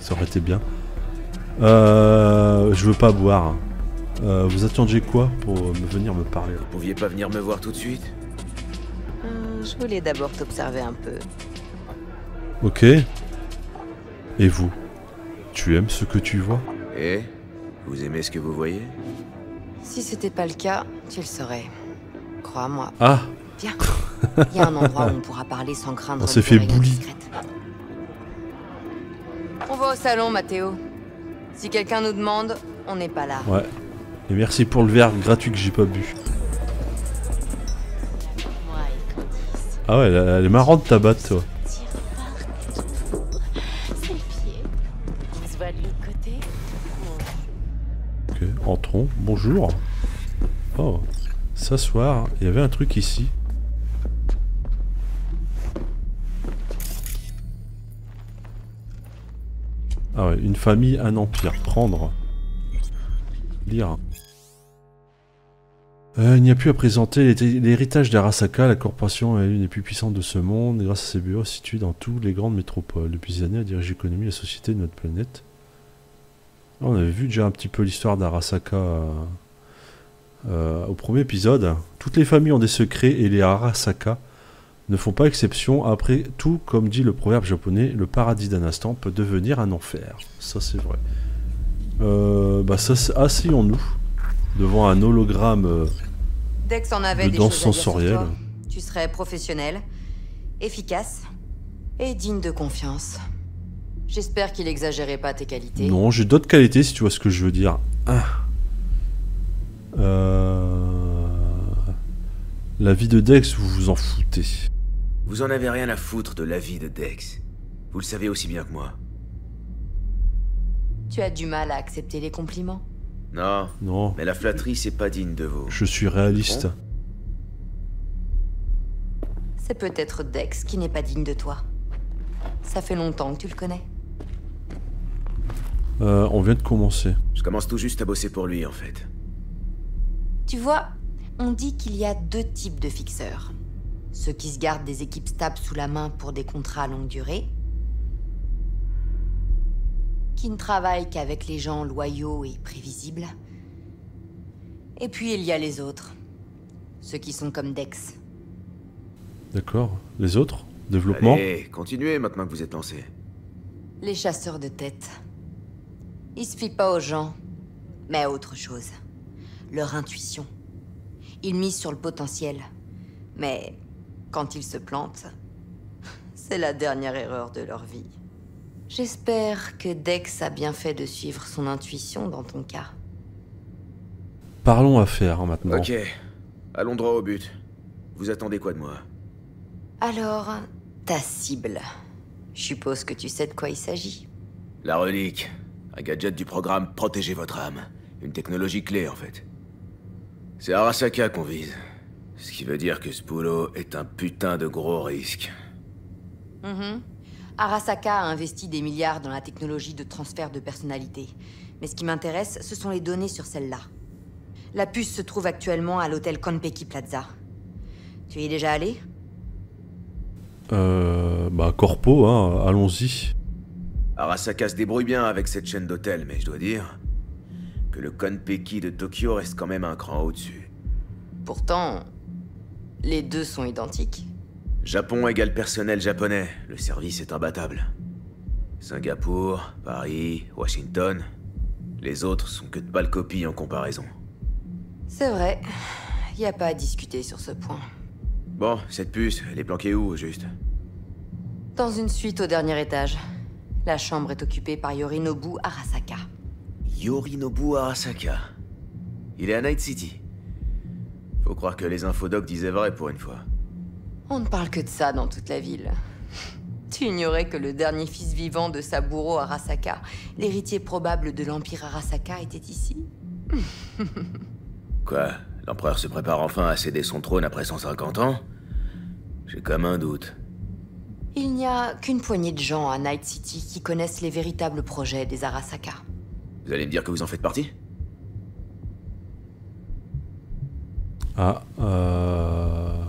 Ça aurait été bien. Euh, je veux pas boire. Euh, vous attendiez quoi pour me venir me parler? Vous pouviez pas venir me voir tout de suite? Hum, je voulais d'abord t'observer un peu. Ok. Et vous? Tu aimes ce que tu vois? Eh? Vous aimez ce que vous voyez? Si c'était pas le cas, tu le saurais. Crois-moi. Ah. Viens, il y a un endroit où on pourra parler sans craindre. On s'est fait bouli. On va au salon, Matteo. Si quelqu'un nous demande, on n'est pas là. Ouais. Et merci pour le verre gratuit que j'ai pas bu. Ah ouais, elle est marrante ta batte, toi. Ok, entrons. Bonjour. Oh. S'asseoir, il y avait un truc ici. Ah ouais, une famille, un empire. Prendre. Lire. Euh, il n'y a plus à présenter l'héritage d'Arasaka, la corporation est l'une des plus puissantes de ce monde, et grâce à ses bureaux situés dans toutes les grandes métropoles. Depuis des années, elle dirige l'économie et la société de notre planète. On avait vu déjà un petit peu l'histoire d'Arasaka euh, euh, au premier épisode. Toutes les familles ont des secrets et les Arasaka ne font pas exception. Après tout, comme dit le proverbe japonais, le paradis d'un instant peut devenir un enfer. Ça c'est vrai. Euh, bah ça, asseyons-nous devant un hologramme euh, Dès que t'en avais de danse sensorielle. Tu serais professionnel, efficace et digne de confiance. J'espère qu'il n'exagérait pas tes qualités. Non, j'ai d'autres qualités si tu vois ce que je veux dire. Ah. Euh... La vie de Dex, vous vous en foutez. Vous en avez rien à foutre de la vie de Dex. Vous le savez aussi bien que moi. Tu as du mal à accepter les compliments. Non, non. Mais la flatterie, c'est pas digne de vous. Je suis réaliste. C'est peut-être Dex qui n'est pas digne de toi. Ça fait longtemps que tu le connais. Euh, on vient de commencer. Je commence tout juste à bosser pour lui, en fait. Tu vois, on dit qu'il y a deux types de fixeurs. Ceux qui se gardent des équipes stables sous la main pour des contrats à longue durée, qui ne travaillent qu'avec les gens loyaux et prévisibles. Et puis il y a les autres. Ceux qui sont comme Dex. D'accord. Les autres ? Développement. Allez, continuez maintenant que vous êtes lancé. Les chasseurs de tête. Ils se fient pas aux gens, mais à autre chose. Leur intuition. Ils misent sur le potentiel. Mais quand ils se plantent, c'est la dernière erreur de leur vie. J'espère que Dex a bien fait de suivre son intuition dans ton cas. Parlons affaires maintenant. Ok, allons droit au but. Vous attendez quoi de moi ? Alors, ta cible. Je suppose que tu sais de quoi il s'agit. La relique. Un gadget du programme Protégez votre âme. Une technologie clé, en fait. C'est Arasaka qu'on vise. Ce qui veut dire que ce boulot est un putain de gros risque. Mmh. Arasaka a investi des milliards dans la technologie de transfert de personnalité. Mais ce qui m'intéresse, ce sont les données sur celle-là. La puce se trouve actuellement à l'hôtel Konpeki Plaza. Tu y es déjà allé ? Euh... Bah corpo, hein, allons-y. Arasaka se débrouille bien avec cette chaîne d'hôtels, mais je dois dire que le Konpeki de Tokyo reste quand même un cran au-dessus. Pourtant, les deux sont identiques. Japon égale personnel japonais, le service est imbattable. Singapour, Paris, Washington, les autres sont que de pâles copies en comparaison. C'est vrai, y a pas à discuter sur ce point. Bon, cette puce, elle est planquée où, au juste ? Dans une suite au dernier étage. La chambre est occupée par Yorinobu Arasaka. Yorinobu Arasaka. Il est à Night City. Faut croire que les infodocs disaient vrai pour une fois. On ne parle que de ça dans toute la ville. Tu ignorais que le dernier fils vivant de Saburo Arasaka, l'héritier probable de l'Empire Arasaka, était ici ? Quoi ? L'empereur se prépare enfin à céder son trône après cent cinquante ans? J'ai comme un doute. Il n'y a qu'une poignée de gens à Night City qui connaissent les véritables projets des Arasaka. Vous allez me dire que vous en faites partie? Ah, euh...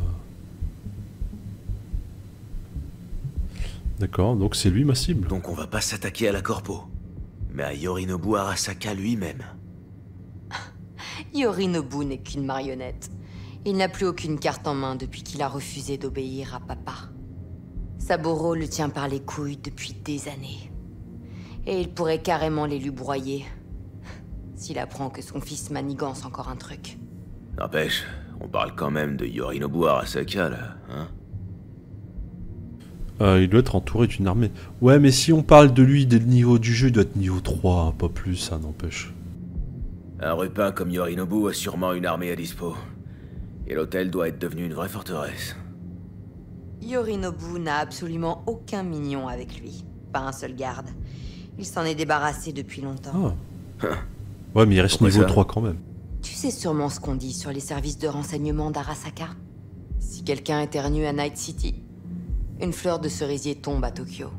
D'accord, donc c'est lui ma cible. Donc on va pas s'attaquer à la corpo, mais à Yorinobu Arasaka lui-même. Yorinobu n'est qu'une marionnette. Il n'a plus aucune carte en main depuis qu'il a refusé d'obéir à papa. Saburo le tient par les couilles depuis des années. Et il pourrait carrément les lui broyer, s'il apprend que son fils manigance encore un truc. N'empêche, on parle quand même de Yorinobu Arasaka, là, hein? Euh, il doit être entouré d'une armée. Ouais, mais si on parle de lui dès le niveau du jeu, il doit être niveau trois, pas plus, ça n'empêche. Un rupin comme Yorinobu a sûrement une armée à dispo. Et l'hôtel doit être devenu une vraie forteresse. Yorinobu n'a absolument aucun mignon avec lui. Pas un seul garde. Il s'en est débarrassé depuis longtemps. Ah. Ouais, mais il reste niveau trois quand même. Tu sais sûrement ce qu'on dit sur les services de renseignement d'Arasaka. Si quelqu'un éternue à Night City, une fleur de cerisier tombe à Tokyo.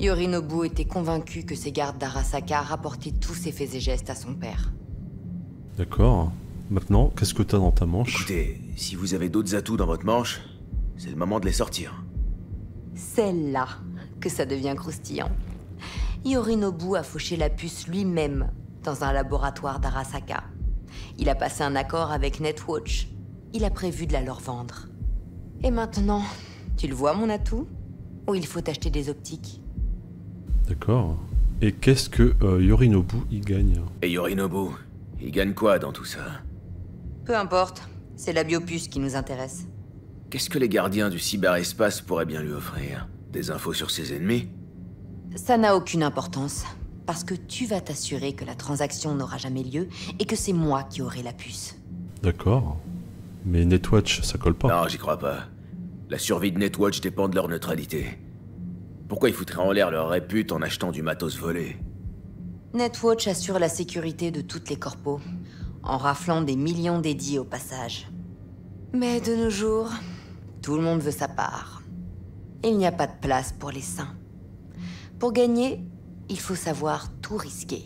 Yorinobu était convaincu que ses gardes d'Arasaka rapportaient tous ses faits et gestes à son père. D'accord. Maintenant, qu'est-ce que t'as dans ta manche? Écoutez, si vous avez d'autres atouts dans votre manche, c'est le moment de les sortir. C'est là que ça devient croustillant. Yorinobu a fauché la puce lui-même dans un laboratoire d'Arasaka. Il a passé un accord avec Netwatch. Il a prévu de la leur vendre. Et maintenant, tu le vois mon atout? Ou il faut acheter des optiques? D'accord. Et qu'est-ce que euh, Yorinobu y gagne? Et Yorinobu, il gagne quoi dans tout ça? Peu importe, c'est la biopuce qui nous intéresse. Qu'est-ce que les gardiens du cyberespace pourraient bien lui offrir? Des infos sur ses ennemis? Ça n'a aucune importance, parce que tu vas t'assurer que la transaction n'aura jamais lieu et que c'est moi qui aurai la puce. D'accord. Mais Netwatch, ça colle pas. Non, j'y crois pas. La survie de Netwatch dépend de leur neutralité. Pourquoi ils foutraient en l'air leur répute en achetant du matos volé? Netwatch assure la sécurité de toutes les corpos, en raflant des millions d'édits au passage. Mais de nos jours, tout le monde veut sa part. Il n'y a pas de place pour les saints. Pour gagner, il faut savoir tout risquer.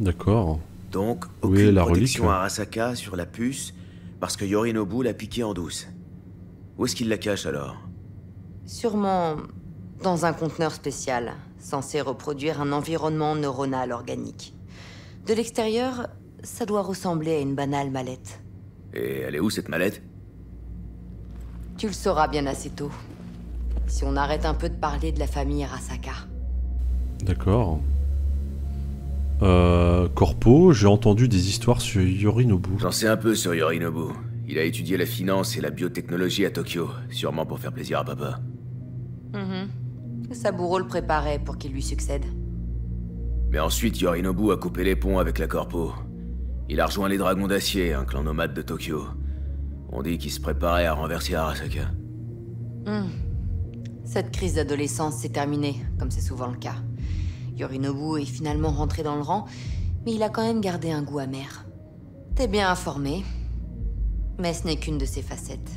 D'accord. Donc, aucune oui, la protection relique, à Arasaka sur la puce, parce que Yorinobu l'a piquée en douce. Où est-ce qu'il la cache alors? Sûrement dans un conteneur spécial, censé reproduire un environnement neuronal organique. De l'extérieur, ça doit ressembler à une banale mallette. Et elle est où cette mallette? Tu le sauras bien assez tôt. Si on arrête un peu de parler de la famille Arasaka. D'accord. Euh, Corpo, j'ai entendu des histoires sur Yorinobu. J'en sais un peu sur Yorinobu. Il a étudié la finance et la biotechnologie à Tokyo, sûrement pour faire plaisir à papa. Mmh. Saburo le préparait pour qu'il lui succède. Mais ensuite, Yorinobu a coupé les ponts avec la Corpo. Il a rejoint les Dragons d'Acier, un clan nomade de Tokyo. On dit qu'il se préparait à renverser Arasaka. Mmh. Cette crise d'adolescence s'est terminée, comme c'est souvent le cas. Yorinobu est finalement rentré dans le rang, mais il a quand même gardé un goût amer. T'es bien informé, mais ce n'est qu'une de ses facettes.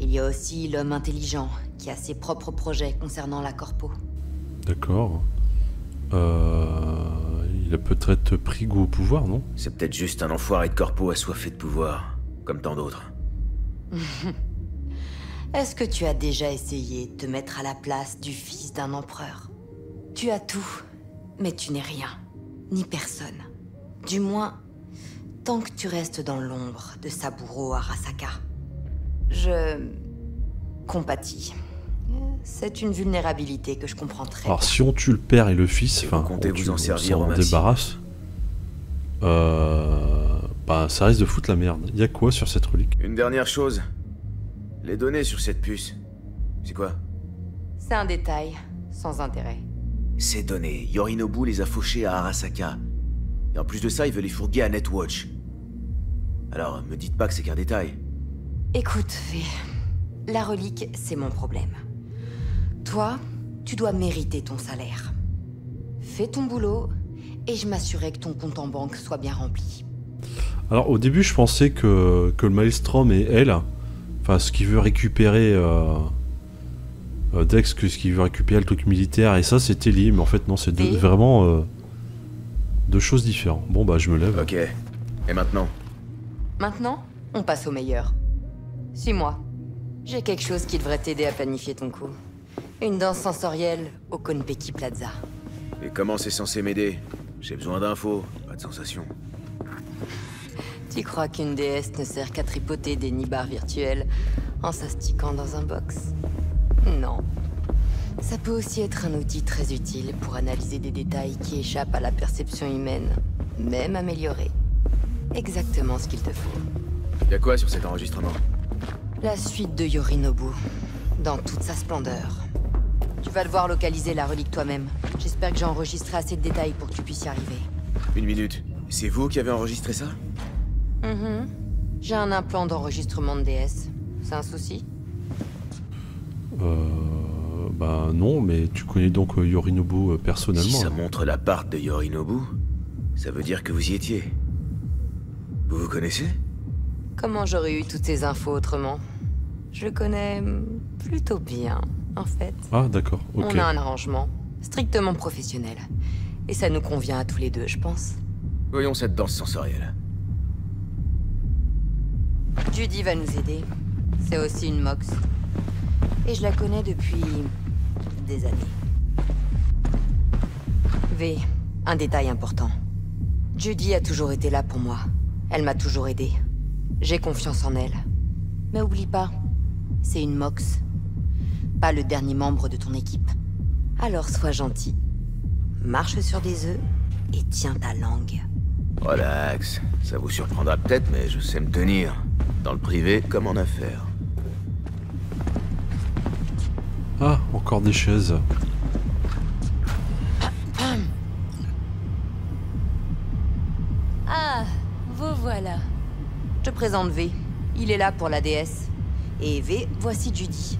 Il y a aussi l'homme intelligent, qui a ses propres projets concernant la corpo. D'accord. Euh... Il a peut-être pris goût au pouvoir, non? C'est peut-être juste un enfoiré de corpo assoiffé de pouvoir, comme tant d'autres. Est-ce que tu as déjà essayé de te mettre à la place du fils d'un empereur? Tu as tout, mais tu n'es rien, ni personne. Du moins, tant que tu restes dans l'ombre de Saburo Arasaka. Je... compatis. C'est une vulnérabilité que je comprends très bien. Alors si on tue le père et le fils, enfin, on, on s'en débarrasse, euh... bah ça risque de foutre la merde. Il y a quoi sur cette relique? Une dernière chose. Les données sur cette puce, c'est quoi? C'est un détail, sans intérêt. Ces données, Yorinobu les a fauchées à Arasaka. Et en plus de ça, il veut les fourguer à Netwatch. Alors, me dites pas que c'est qu'un détail. Écoute, Fée, la relique, c'est mon problème. Toi, tu dois mériter ton salaire. Fais ton boulot, et je m'assurerai que ton compte en banque soit bien rempli. Alors, au début, je pensais que, que le Maelstrom et elle, enfin, ce qu'il veut récupérer... Euh... Euh, Dex, que ce qu'il veut récupérer le truc militaire et ça c'était lié, mais en fait non, c'est deux, vraiment euh, deux choses différentes. Bon bah je me lève. Ok. Et maintenant? Maintenant, on passe au meilleur. Suis-moi. J'ai quelque chose qui devrait t'aider à planifier ton coup. Une danse sensorielle au Konpeki Plaza. Et comment c'est censé m'aider? J'ai besoin d'infos, pas de sensations. Tu crois qu'une déesse ne sert qu'à tripoter des nibars virtuels en s'astiquant dans un box? Non. Ça peut aussi être un outil très utile pour analyser des détails qui échappent à la perception humaine, même améliorée. Exactement ce qu'il te faut. Y'a quoi sur cet enregistrement? La suite de Yorinobu, dans toute sa splendeur. Tu vas devoir localiser la relique toi-même. J'espère que j'ai enregistré assez de détails pour que tu puisses y arriver. Une minute. C'est vous qui avez enregistré ça? Mmh. J'ai un implant d'enregistrement de D S. C'est un souci? Euh... Bah non, mais tu connais donc euh, Yorinobu euh, personnellement. Si ça hein. montre l'appart de Yorinobu, ça veut dire que vous y étiez. Vous vous connaissez? Comment j'aurais eu toutes ces infos autrement? Je le connais plutôt bien, en fait. Ah d'accord, ok. On a un arrangement, strictement professionnel. Et ça nous convient à tous les deux, je pense. Voyons cette danse sensorielle. Judy va nous aider. C'est aussi une Mox. Et je la connais depuis... des années. enlevé un détail important. Judy a toujours été là pour moi. Elle m'a toujours aidée. J'ai confiance en elle. Mais oublie pas, c'est une Mox. Pas le dernier membre de ton équipe. Alors sois gentil. Marche sur des œufs et tiens ta langue. Relax. Ça vous surprendra peut-être, mais je sais me tenir. Dans le privé, comme en affaires. Ah, encore des chaises. Ah, vous voilà. Je te présente V. Il est là pour la déesse. Et V, voici Judy.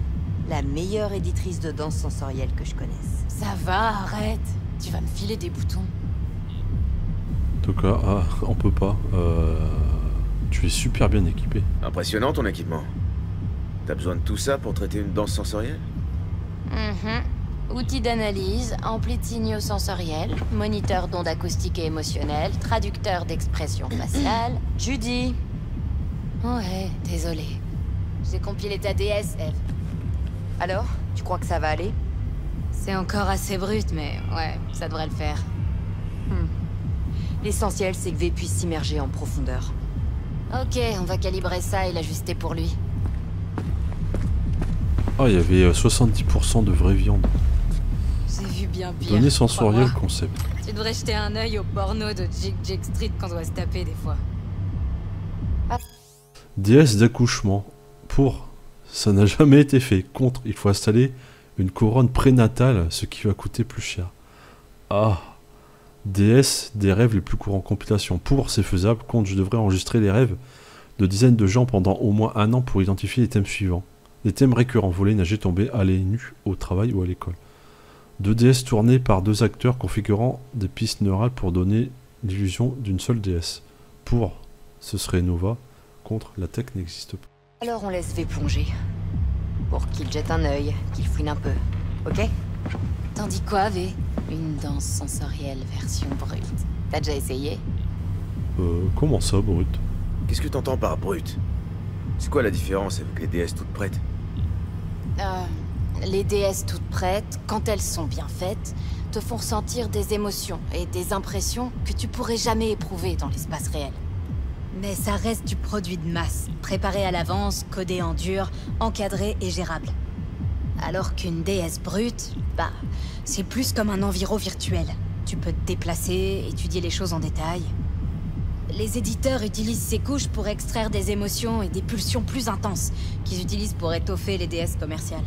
La meilleure éditrice de danse sensorielle que je connaisse. Ça va, arrête. Tu vas me filer des boutons. En tout cas, ah, on peut pas. Euh... Tu es super bien équipé. Impressionnant ton équipement. T'as besoin de tout ça pour traiter une danse sensorielle? Mm-hmm. Outils d'analyse, ampli de signaux sensoriels, moniteur d'ondes acoustiques et émotionnelles, traducteur d'expression faciale... Judy. Ouais, désolé. J'ai compilé ta D S, Eve. Alors, tu crois que ça va aller? C'est encore assez brut, mais ouais, ça devrait le faire. Hmm. L'essentiel, c'est que V puisse s'immerger en profondeur. Ok, on va calibrer ça et l'ajuster pour lui. Oh, il y avait soixante-dix pour cent de vraie viande. J'ai vu bien pire. Données sensorielles concept. Tu devrais jeter un œil au porno de Jig Jig Street quand on doit se taper des fois. Ah. Déesse d'accouchement. Pour. Ça n'a jamais été fait. Contre, il faut installer une couronne prénatale, ce qui va coûter plus cher. Ah. Déesse des rêves les plus courants en compilation. Pour, c'est faisable. Contre, je devrais enregistrer les rêves de dizaines de gens pendant au moins un an pour identifier les thèmes suivants. Les thèmes récurrents: voler, nager, tomber, aller nu, au travail ou à l'école. Deux déesses tournées par deux acteurs configurant des pistes neurales pour donner l'illusion d'une seule déesse. Pour, ce serait Nova. Contre, la tech n'existe pas. Alors on laisse V plonger. Pour qu'il jette un œil, qu'il fouine un peu. Ok? T'en dis quoi, V? Une danse sensorielle version brute. T'as déjà essayé? Euh, comment ça, brute? Qu'est-ce que t'entends par brute? C'est quoi la différence avec les déesses toutes prêtes? Euh, les déesses toutes prêtes, quand elles sont bien faites, te font sentir des émotions et des impressions que tu pourrais jamais éprouver dans l'espace réel. Mais ça reste du produit de masse, préparé à l'avance, codé en dur, encadré et gérable. Alors qu'une déesse brute, bah, c'est plus comme un environ virtuel. Tu peux te déplacer, étudier les choses en détail. Les éditeurs utilisent ces couches pour extraire des émotions et des pulsions plus intenses, qu'ils utilisent pour étoffer les déesses commerciales.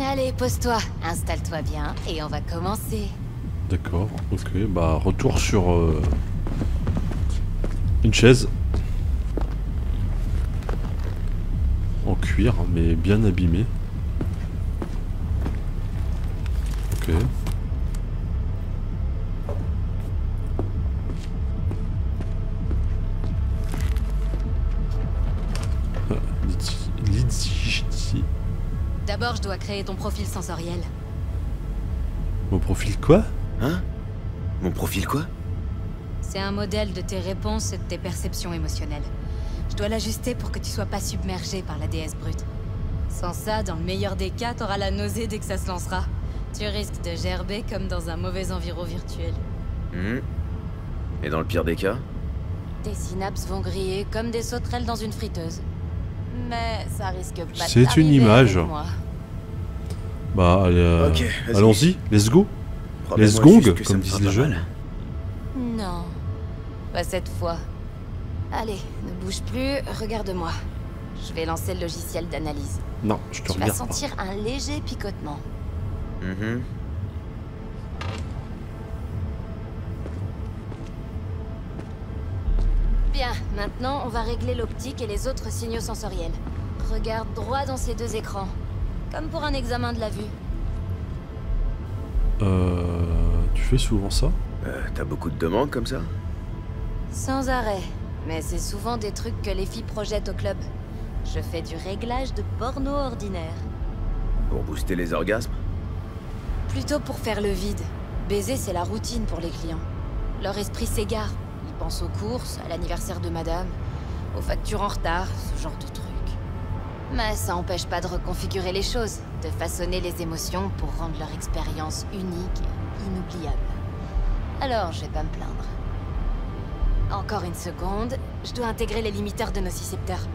Allez, pose-toi, installe-toi bien, et on va commencer. D'accord, ok, bah retour sur euh, une chaise. En cuir, mais bien abîmée. Ok. D'abord, je dois créer ton profil sensoriel. Mon profil quoi? Hein? Mon profil quoi? C'est un modèle de tes réponses et de tes perceptions émotionnelles. Je dois l'ajuster pour que tu sois pas submergé par la déesse brute. Sans ça, dans le meilleur des cas, t'auras la nausée dès que ça se lancera. Tu risques de gerber comme dans un mauvais environ virtuel. Mmh. Et dans le pire des cas? Tes synapses vont griller comme des sauterelles dans une friteuse. Mais ça risque pas. C'est une image. Bah, euh, okay, allons-y, let's go. Let's gong, comme disent les jeunes. Non, pas cette fois. Allez, ne bouge plus, regarde-moi. Je vais lancer le logiciel d'analyse. Non, je te regarde. Tu vas sentir un léger picotement. Mm-hmm. Bien, maintenant on va régler l'optique et les autres signaux sensoriels. Regarde droit dans ces deux écrans, comme pour un examen de la vue. Euh... Tu fais souvent ça? Euh, t'as beaucoup de demandes comme ça? Sans arrêt, mais c'est souvent des trucs que les filles projettent au club. Je fais du réglage de porno ordinaire. Pour booster les orgasmes? Plutôt pour faire le vide. Baiser, c'est la routine pour les clients. Leur esprit s'égare. Ils pensent aux courses, à l'anniversaire de madame, aux factures en retard, ce genre de truc. Mais ça n'empêche pas de reconfigurer les choses, de façonner les émotions pour rendre leur expérience unique et inoubliable. Alors, je vais pas me plaindre. Encore une seconde, je dois intégrer les limiteurs de nocicepteurs.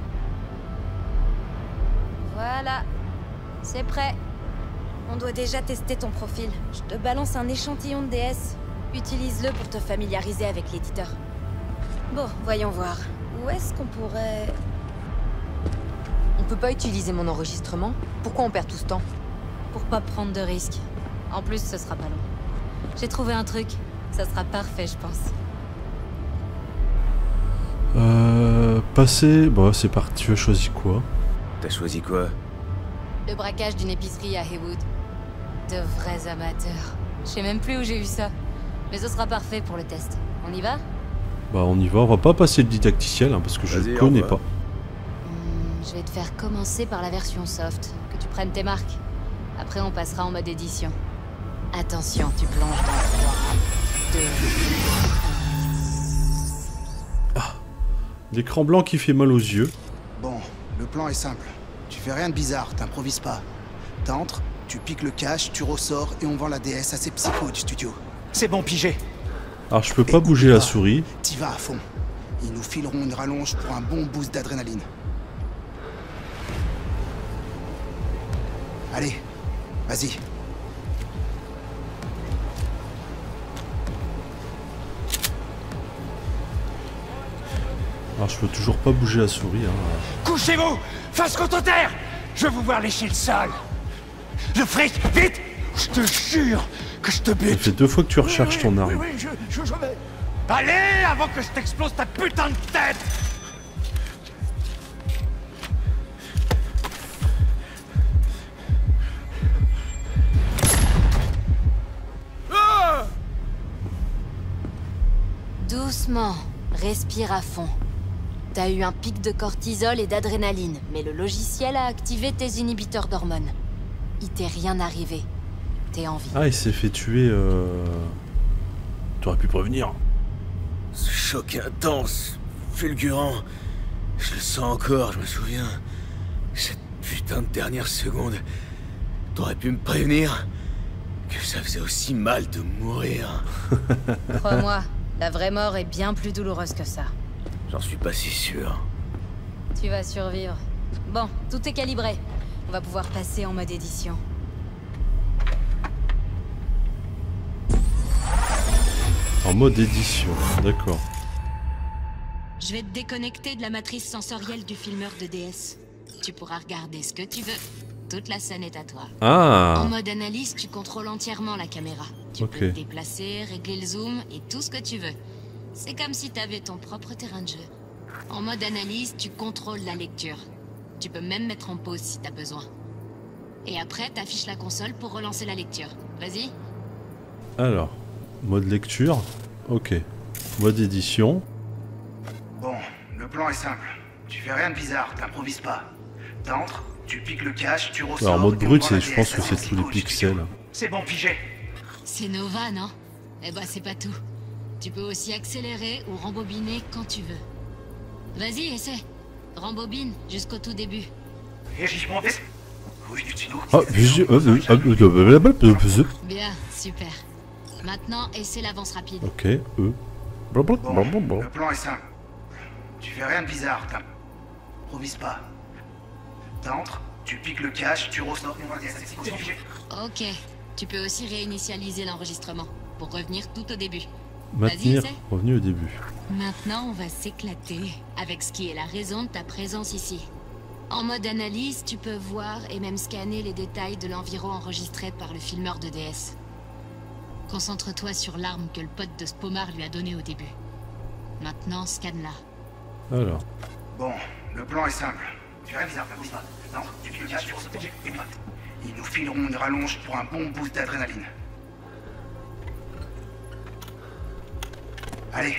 Voilà, c'est prêt. On doit déjà tester ton profil. Je te balance un échantillon de D S. Utilise-le pour te familiariser avec l'éditeur. Bon, voyons voir. Où est-ce qu'on pourrait... On peut pas utiliser mon enregistrement? Pourquoi on perd tout ce temps? Pour pas prendre de risques. En plus, ce sera pas long. J'ai trouvé un truc. Ça sera parfait, je pense. Euh... Passer... Bon, c'est parti. Tu as choisi quoi? T'as choisi quoi? Le braquage d'une épicerie à Haywood. De vrais amateurs. Je sais même plus où j'ai eu ça. Mais ce sera parfait pour le test. On y va? Bah on y va, on va pas passer le didacticiel hein, parce que je ne connais pas. Mmh, je vais te faire commencer par la version soft, que tu prennes tes marques. Après on passera en mode édition. Attention, tu plonges dans trois, deux, un... Ah, l'écran blanc qui fait mal aux yeux. Bon, le plan est simple. Tu fais rien de bizarre, t'improvises pas. T'entres, tu piques le cash, tu ressors et on vend la D S à ces psychos du studio. C'est bon, pigé. Alors je peux pas bouger la souris. T'y vas à fond. Ils nous fileront une rallonge pour un bon boost d'adrénaline. Allez, vas-y. Alors je peux toujours pas bouger la souris. Hein. Couchez-vous, face contre terre. Je veux vous voir lécher le sol. Le fric, vite. Je te jure que je te bute. Ça fait deux fois que tu recherches oui, oui, ton arme. Oui, oui, je, je, je vais... Allez, avant que je t'explose ta putain de tête. Ah! Doucement, respire à fond. T'as eu un pic de cortisol et d'adrénaline, mais le logiciel a activé tes inhibiteurs d'hormones. Il t'est rien arrivé. T'es en vie. Ah, il s'est fait tuer. Euh... T'aurais pu prévenir. Ce choc intense, fulgurant. Je le sens encore, je me souviens. Cette putain de dernière seconde. T'aurais pu me prévenir que ça faisait aussi mal de mourir. Crois-moi, la vraie mort est bien plus douloureuse que ça. J'en suis pas si sûr. Tu vas survivre. Bon, tout est calibré. On va pouvoir passer en mode édition. En mode édition, d'accord. Je vais te déconnecter de la matrice sensorielle du filmeur de D S. Tu pourras regarder ce que tu veux. Toute la scène est à toi. Ah. En mode analyse, tu contrôles entièrement la caméra. Tu okay. peux te déplacer, régler le zoom et tout ce que tu veux. C'est comme si tu avais ton propre terrain de jeu. En mode analyse, tu contrôles la lecture. Tu peux même mettre en pause si t'as besoin. Et après, t'affiches la console pour relancer la lecture. Vas-y. Alors... Mode lecture, ok. Mode édition. Bon, le plan est simple. Tu fais rien de bizarre, t'improvises pas. T'entres, tu piques le cache, tu ressors... Alors mode brut, je pense que c'est tous les pixels. C'est bon, pigé. C'est Nova, non? Eh ben, c'est pas tout. Tu peux aussi accélérer ou rembobiner quand tu veux. Vas-y, essaie. Rembobine jusqu'au tout début. Et j'y m'en vais. Oui, du tino. Ah, bien, super. Maintenant, essaie l'avance rapide. Ok, E. Bon, le plan est simple. Tu fais rien de bizarre, t'improvise pas. T'entres, tu piques le cache, tu ressors. Ok, tu peux aussi réinitialiser l'enregistrement pour revenir tout au début. Maintenir, revenu au début. Maintenant, on va s'éclater avec ce qui est la raison de ta présence ici. En mode analyse, tu peux voir et même scanner les détails de l'environ enregistré par le filmeur de D S. Concentre-toi sur l'arme que le pote de Spomar lui a donnée au début. Maintenant, scanne-la. Alors. Bon, le plan est simple. Tu fais rien bizarre, t'improvises pas. Non, tu piques le cache, tu ressors. Ils nous fileront une rallonge pour un bon boost d'adrénaline. Allez,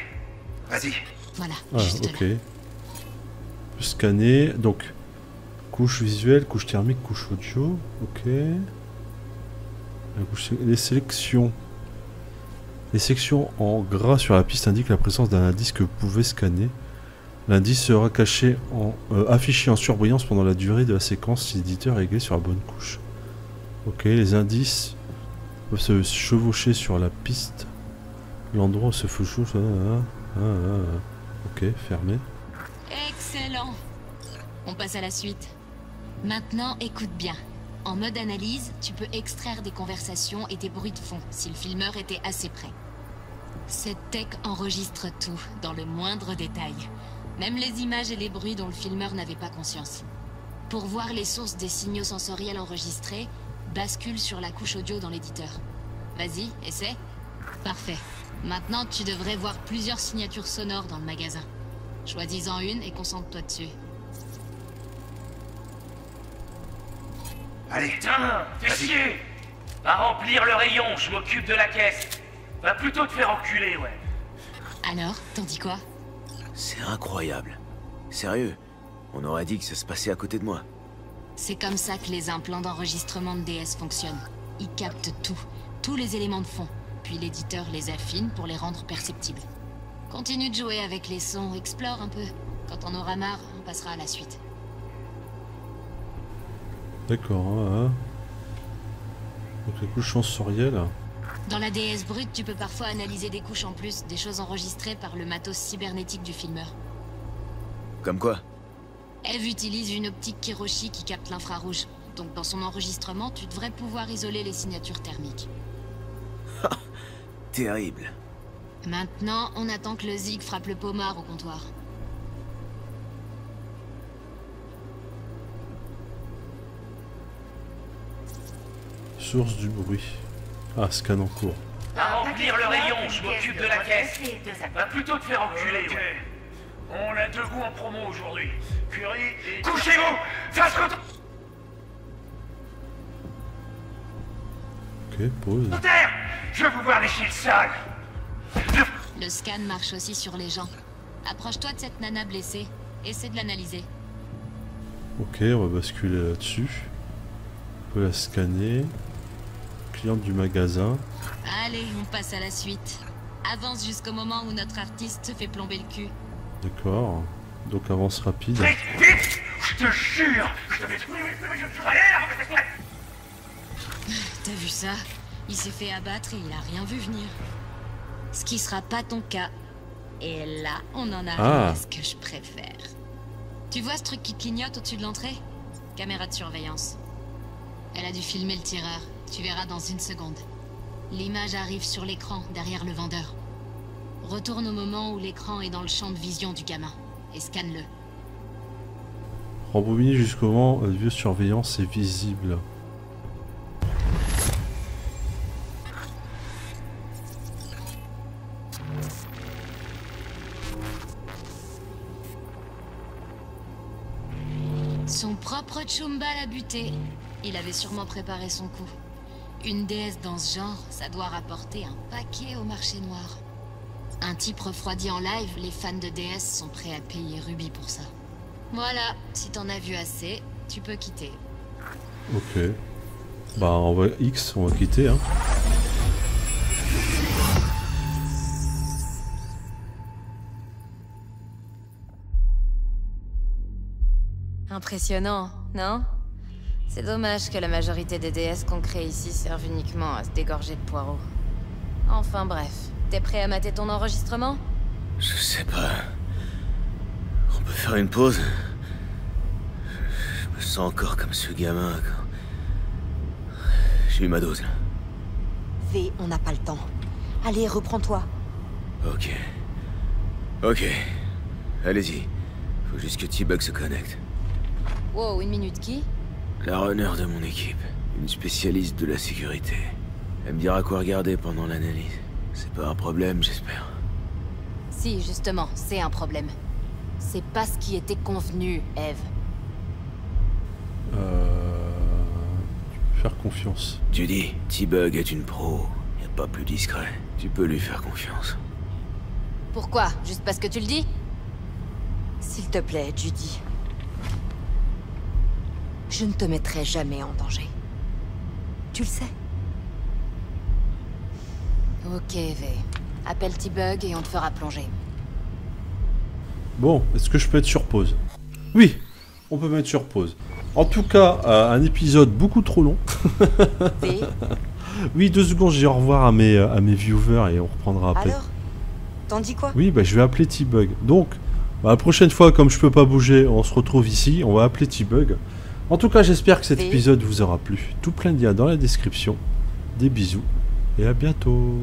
vas-y. Voilà, ah, juste ok. Là. Scanner, donc... Couche visuelle, couche thermique, couche audio. Ok... Les sélections. Les sections en gras sur la piste indiquent la présence d'un indice que vous pouvez scanner. L'indice sera caché en, euh, affiché en surbrillance pendant la durée de la séquence si l'éditeur est réglé sur la bonne couche. Ok, les indices peuvent se chevaucher sur la piste L'endroit où se fouchou, ça. Ah, ah, ah. Ok, fermé. Excellent. On passe à la suite. Maintenant, écoute bien. En mode analyse, tu peux extraire des conversations et des bruits de fond, si le filmeur était assez près. Cette tech enregistre tout, dans le moindre détail. Même les images et les bruits dont le filmeur n'avait pas conscience. Pour voir les sources des signaux sensoriels enregistrés, bascule sur la couche audio dans l'éditeur. Vas-y, essaie. Parfait. Maintenant, tu devrais voir plusieurs signatures sonores dans le magasin. Choisis-en une et concentre-toi dessus. Allez. Putain, t'es chier. Va remplir le rayon, je m'occupe de la caisse. Va plutôt te faire enculer, ouais. Alors, t'en dis quoi? C'est incroyable. Sérieux, on aurait dit que ça se passait à côté de moi. C'est comme ça que les implants d'enregistrement de D S fonctionnent. Ils captent tout, tous les éléments de fond. Puis l'éditeur les affine pour les rendre perceptibles. Continue de jouer avec les sons, explore un peu. Quand on aura marre, on passera à la suite. D'accord, hein. Donc les couches sensorielles. Dans la D S brute, tu peux parfois analyser des couches en plus, des choses enregistrées par le matos cybernétique du filmeur. Comme quoi? Eve utilise une optique Kiroshi qui capte l'infrarouge. Donc dans son enregistrement, tu devrais pouvoir isoler les signatures thermiques. Terrible. Maintenant, on attend que le Zig frappe le pommard au comptoir. Source du bruit. Ah, scan en cours. À remplir le rayon, je m'occupe de la caisse. Va plutôt te faire enculer, ouais. On a deux goûts en promo aujourd'hui. Curry et... Couchez-vous! Faites ce que... Ok, pause. Je veux vous voir les chiens sales. Le scan marche aussi sur les gens. Approche-toi de cette nana blessée. Essaie de l'analyser. Ok, on va basculer là-dessus. On peut la scanner. Cliente du magasin. Allez, on passe à la suite. Avance jusqu'au moment où notre artiste se fait plomber le cul. D'accord. Donc avance rapide. Vite, vite, je te jure. Je te... T'as vu ça? Il s'est fait abattre et il a rien vu venir. Ce qui sera pas ton cas. Et là, on en arrive ah. à ce que je préfère. Tu vois ce truc qui clignote au-dessus de l'entrée? Caméra de surveillance. Elle a dû filmer le tireur. Tu verras dans une seconde. L'image arrive sur l'écran, derrière le vendeur. Retourne au moment où l'écran est dans le champ de vision du gamin. Et scanne-le. Rembobiner jusqu'au moment où la vue surveillance est visible. Son propre Chumba l'a buté. Il avait sûrement préparé son coup. Une déesse dans ce genre, ça doit rapporter un paquet au marché noir. Un type refroidi en live, les fans de D S sont prêts à payer Ruby pour ça. Voilà, si t'en as vu assez, tu peux quitter. Ok. Bah on va X, on va quitter hein. Impressionnant, non? C'est dommage que la majorité des D S qu'on crée ici servent uniquement à se dégorger de poireaux. Enfin bref, t'es prêt à mater ton enregistrement? Je sais pas... On peut faire une pause? Je, je me sens encore comme ce gamin quand... J'ai eu ma dose. V, on n'a pas le temps. Allez, reprends-toi. Ok. Ok. Allez-y. Faut juste que T-Bug se connecte. Wow, une minute, qui? La runner de mon équipe, une spécialiste de la sécurité. Elle me dira quoi regarder pendant l'analyse. C'est pas un problème, j'espère. Si, justement, c'est un problème. C'est pas ce qui était convenu, Eve. Euh... Tu peux faire confiance. Judy, T-Bug est une pro. Y a pas plus discret. Tu peux lui faire confiance. Pourquoi? Juste parce que tu le dis? S'il te plaît, Judy. Je ne te mettrai jamais en danger. Tu le sais. Ok, V. Appelle T-Bug et on te fera plonger. Bon, est-ce que je peux être sur pause? Oui, on peut mettre sur pause. En tout cas, euh, un épisode beaucoup trop long. V, Oui, deux secondes, je dis au revoir à mes, à mes viewers et on reprendra après. Alors, t'en dis quoi? Oui, bah je vais appeler T-Bug. Donc, bah, la prochaine fois, comme je peux pas bouger, on se retrouve ici, on va appeler T-Bug. En tout cas, j'espère que cet épisode vous aura plu. Tout plein de liens dans la description. Des bisous et à bientôt.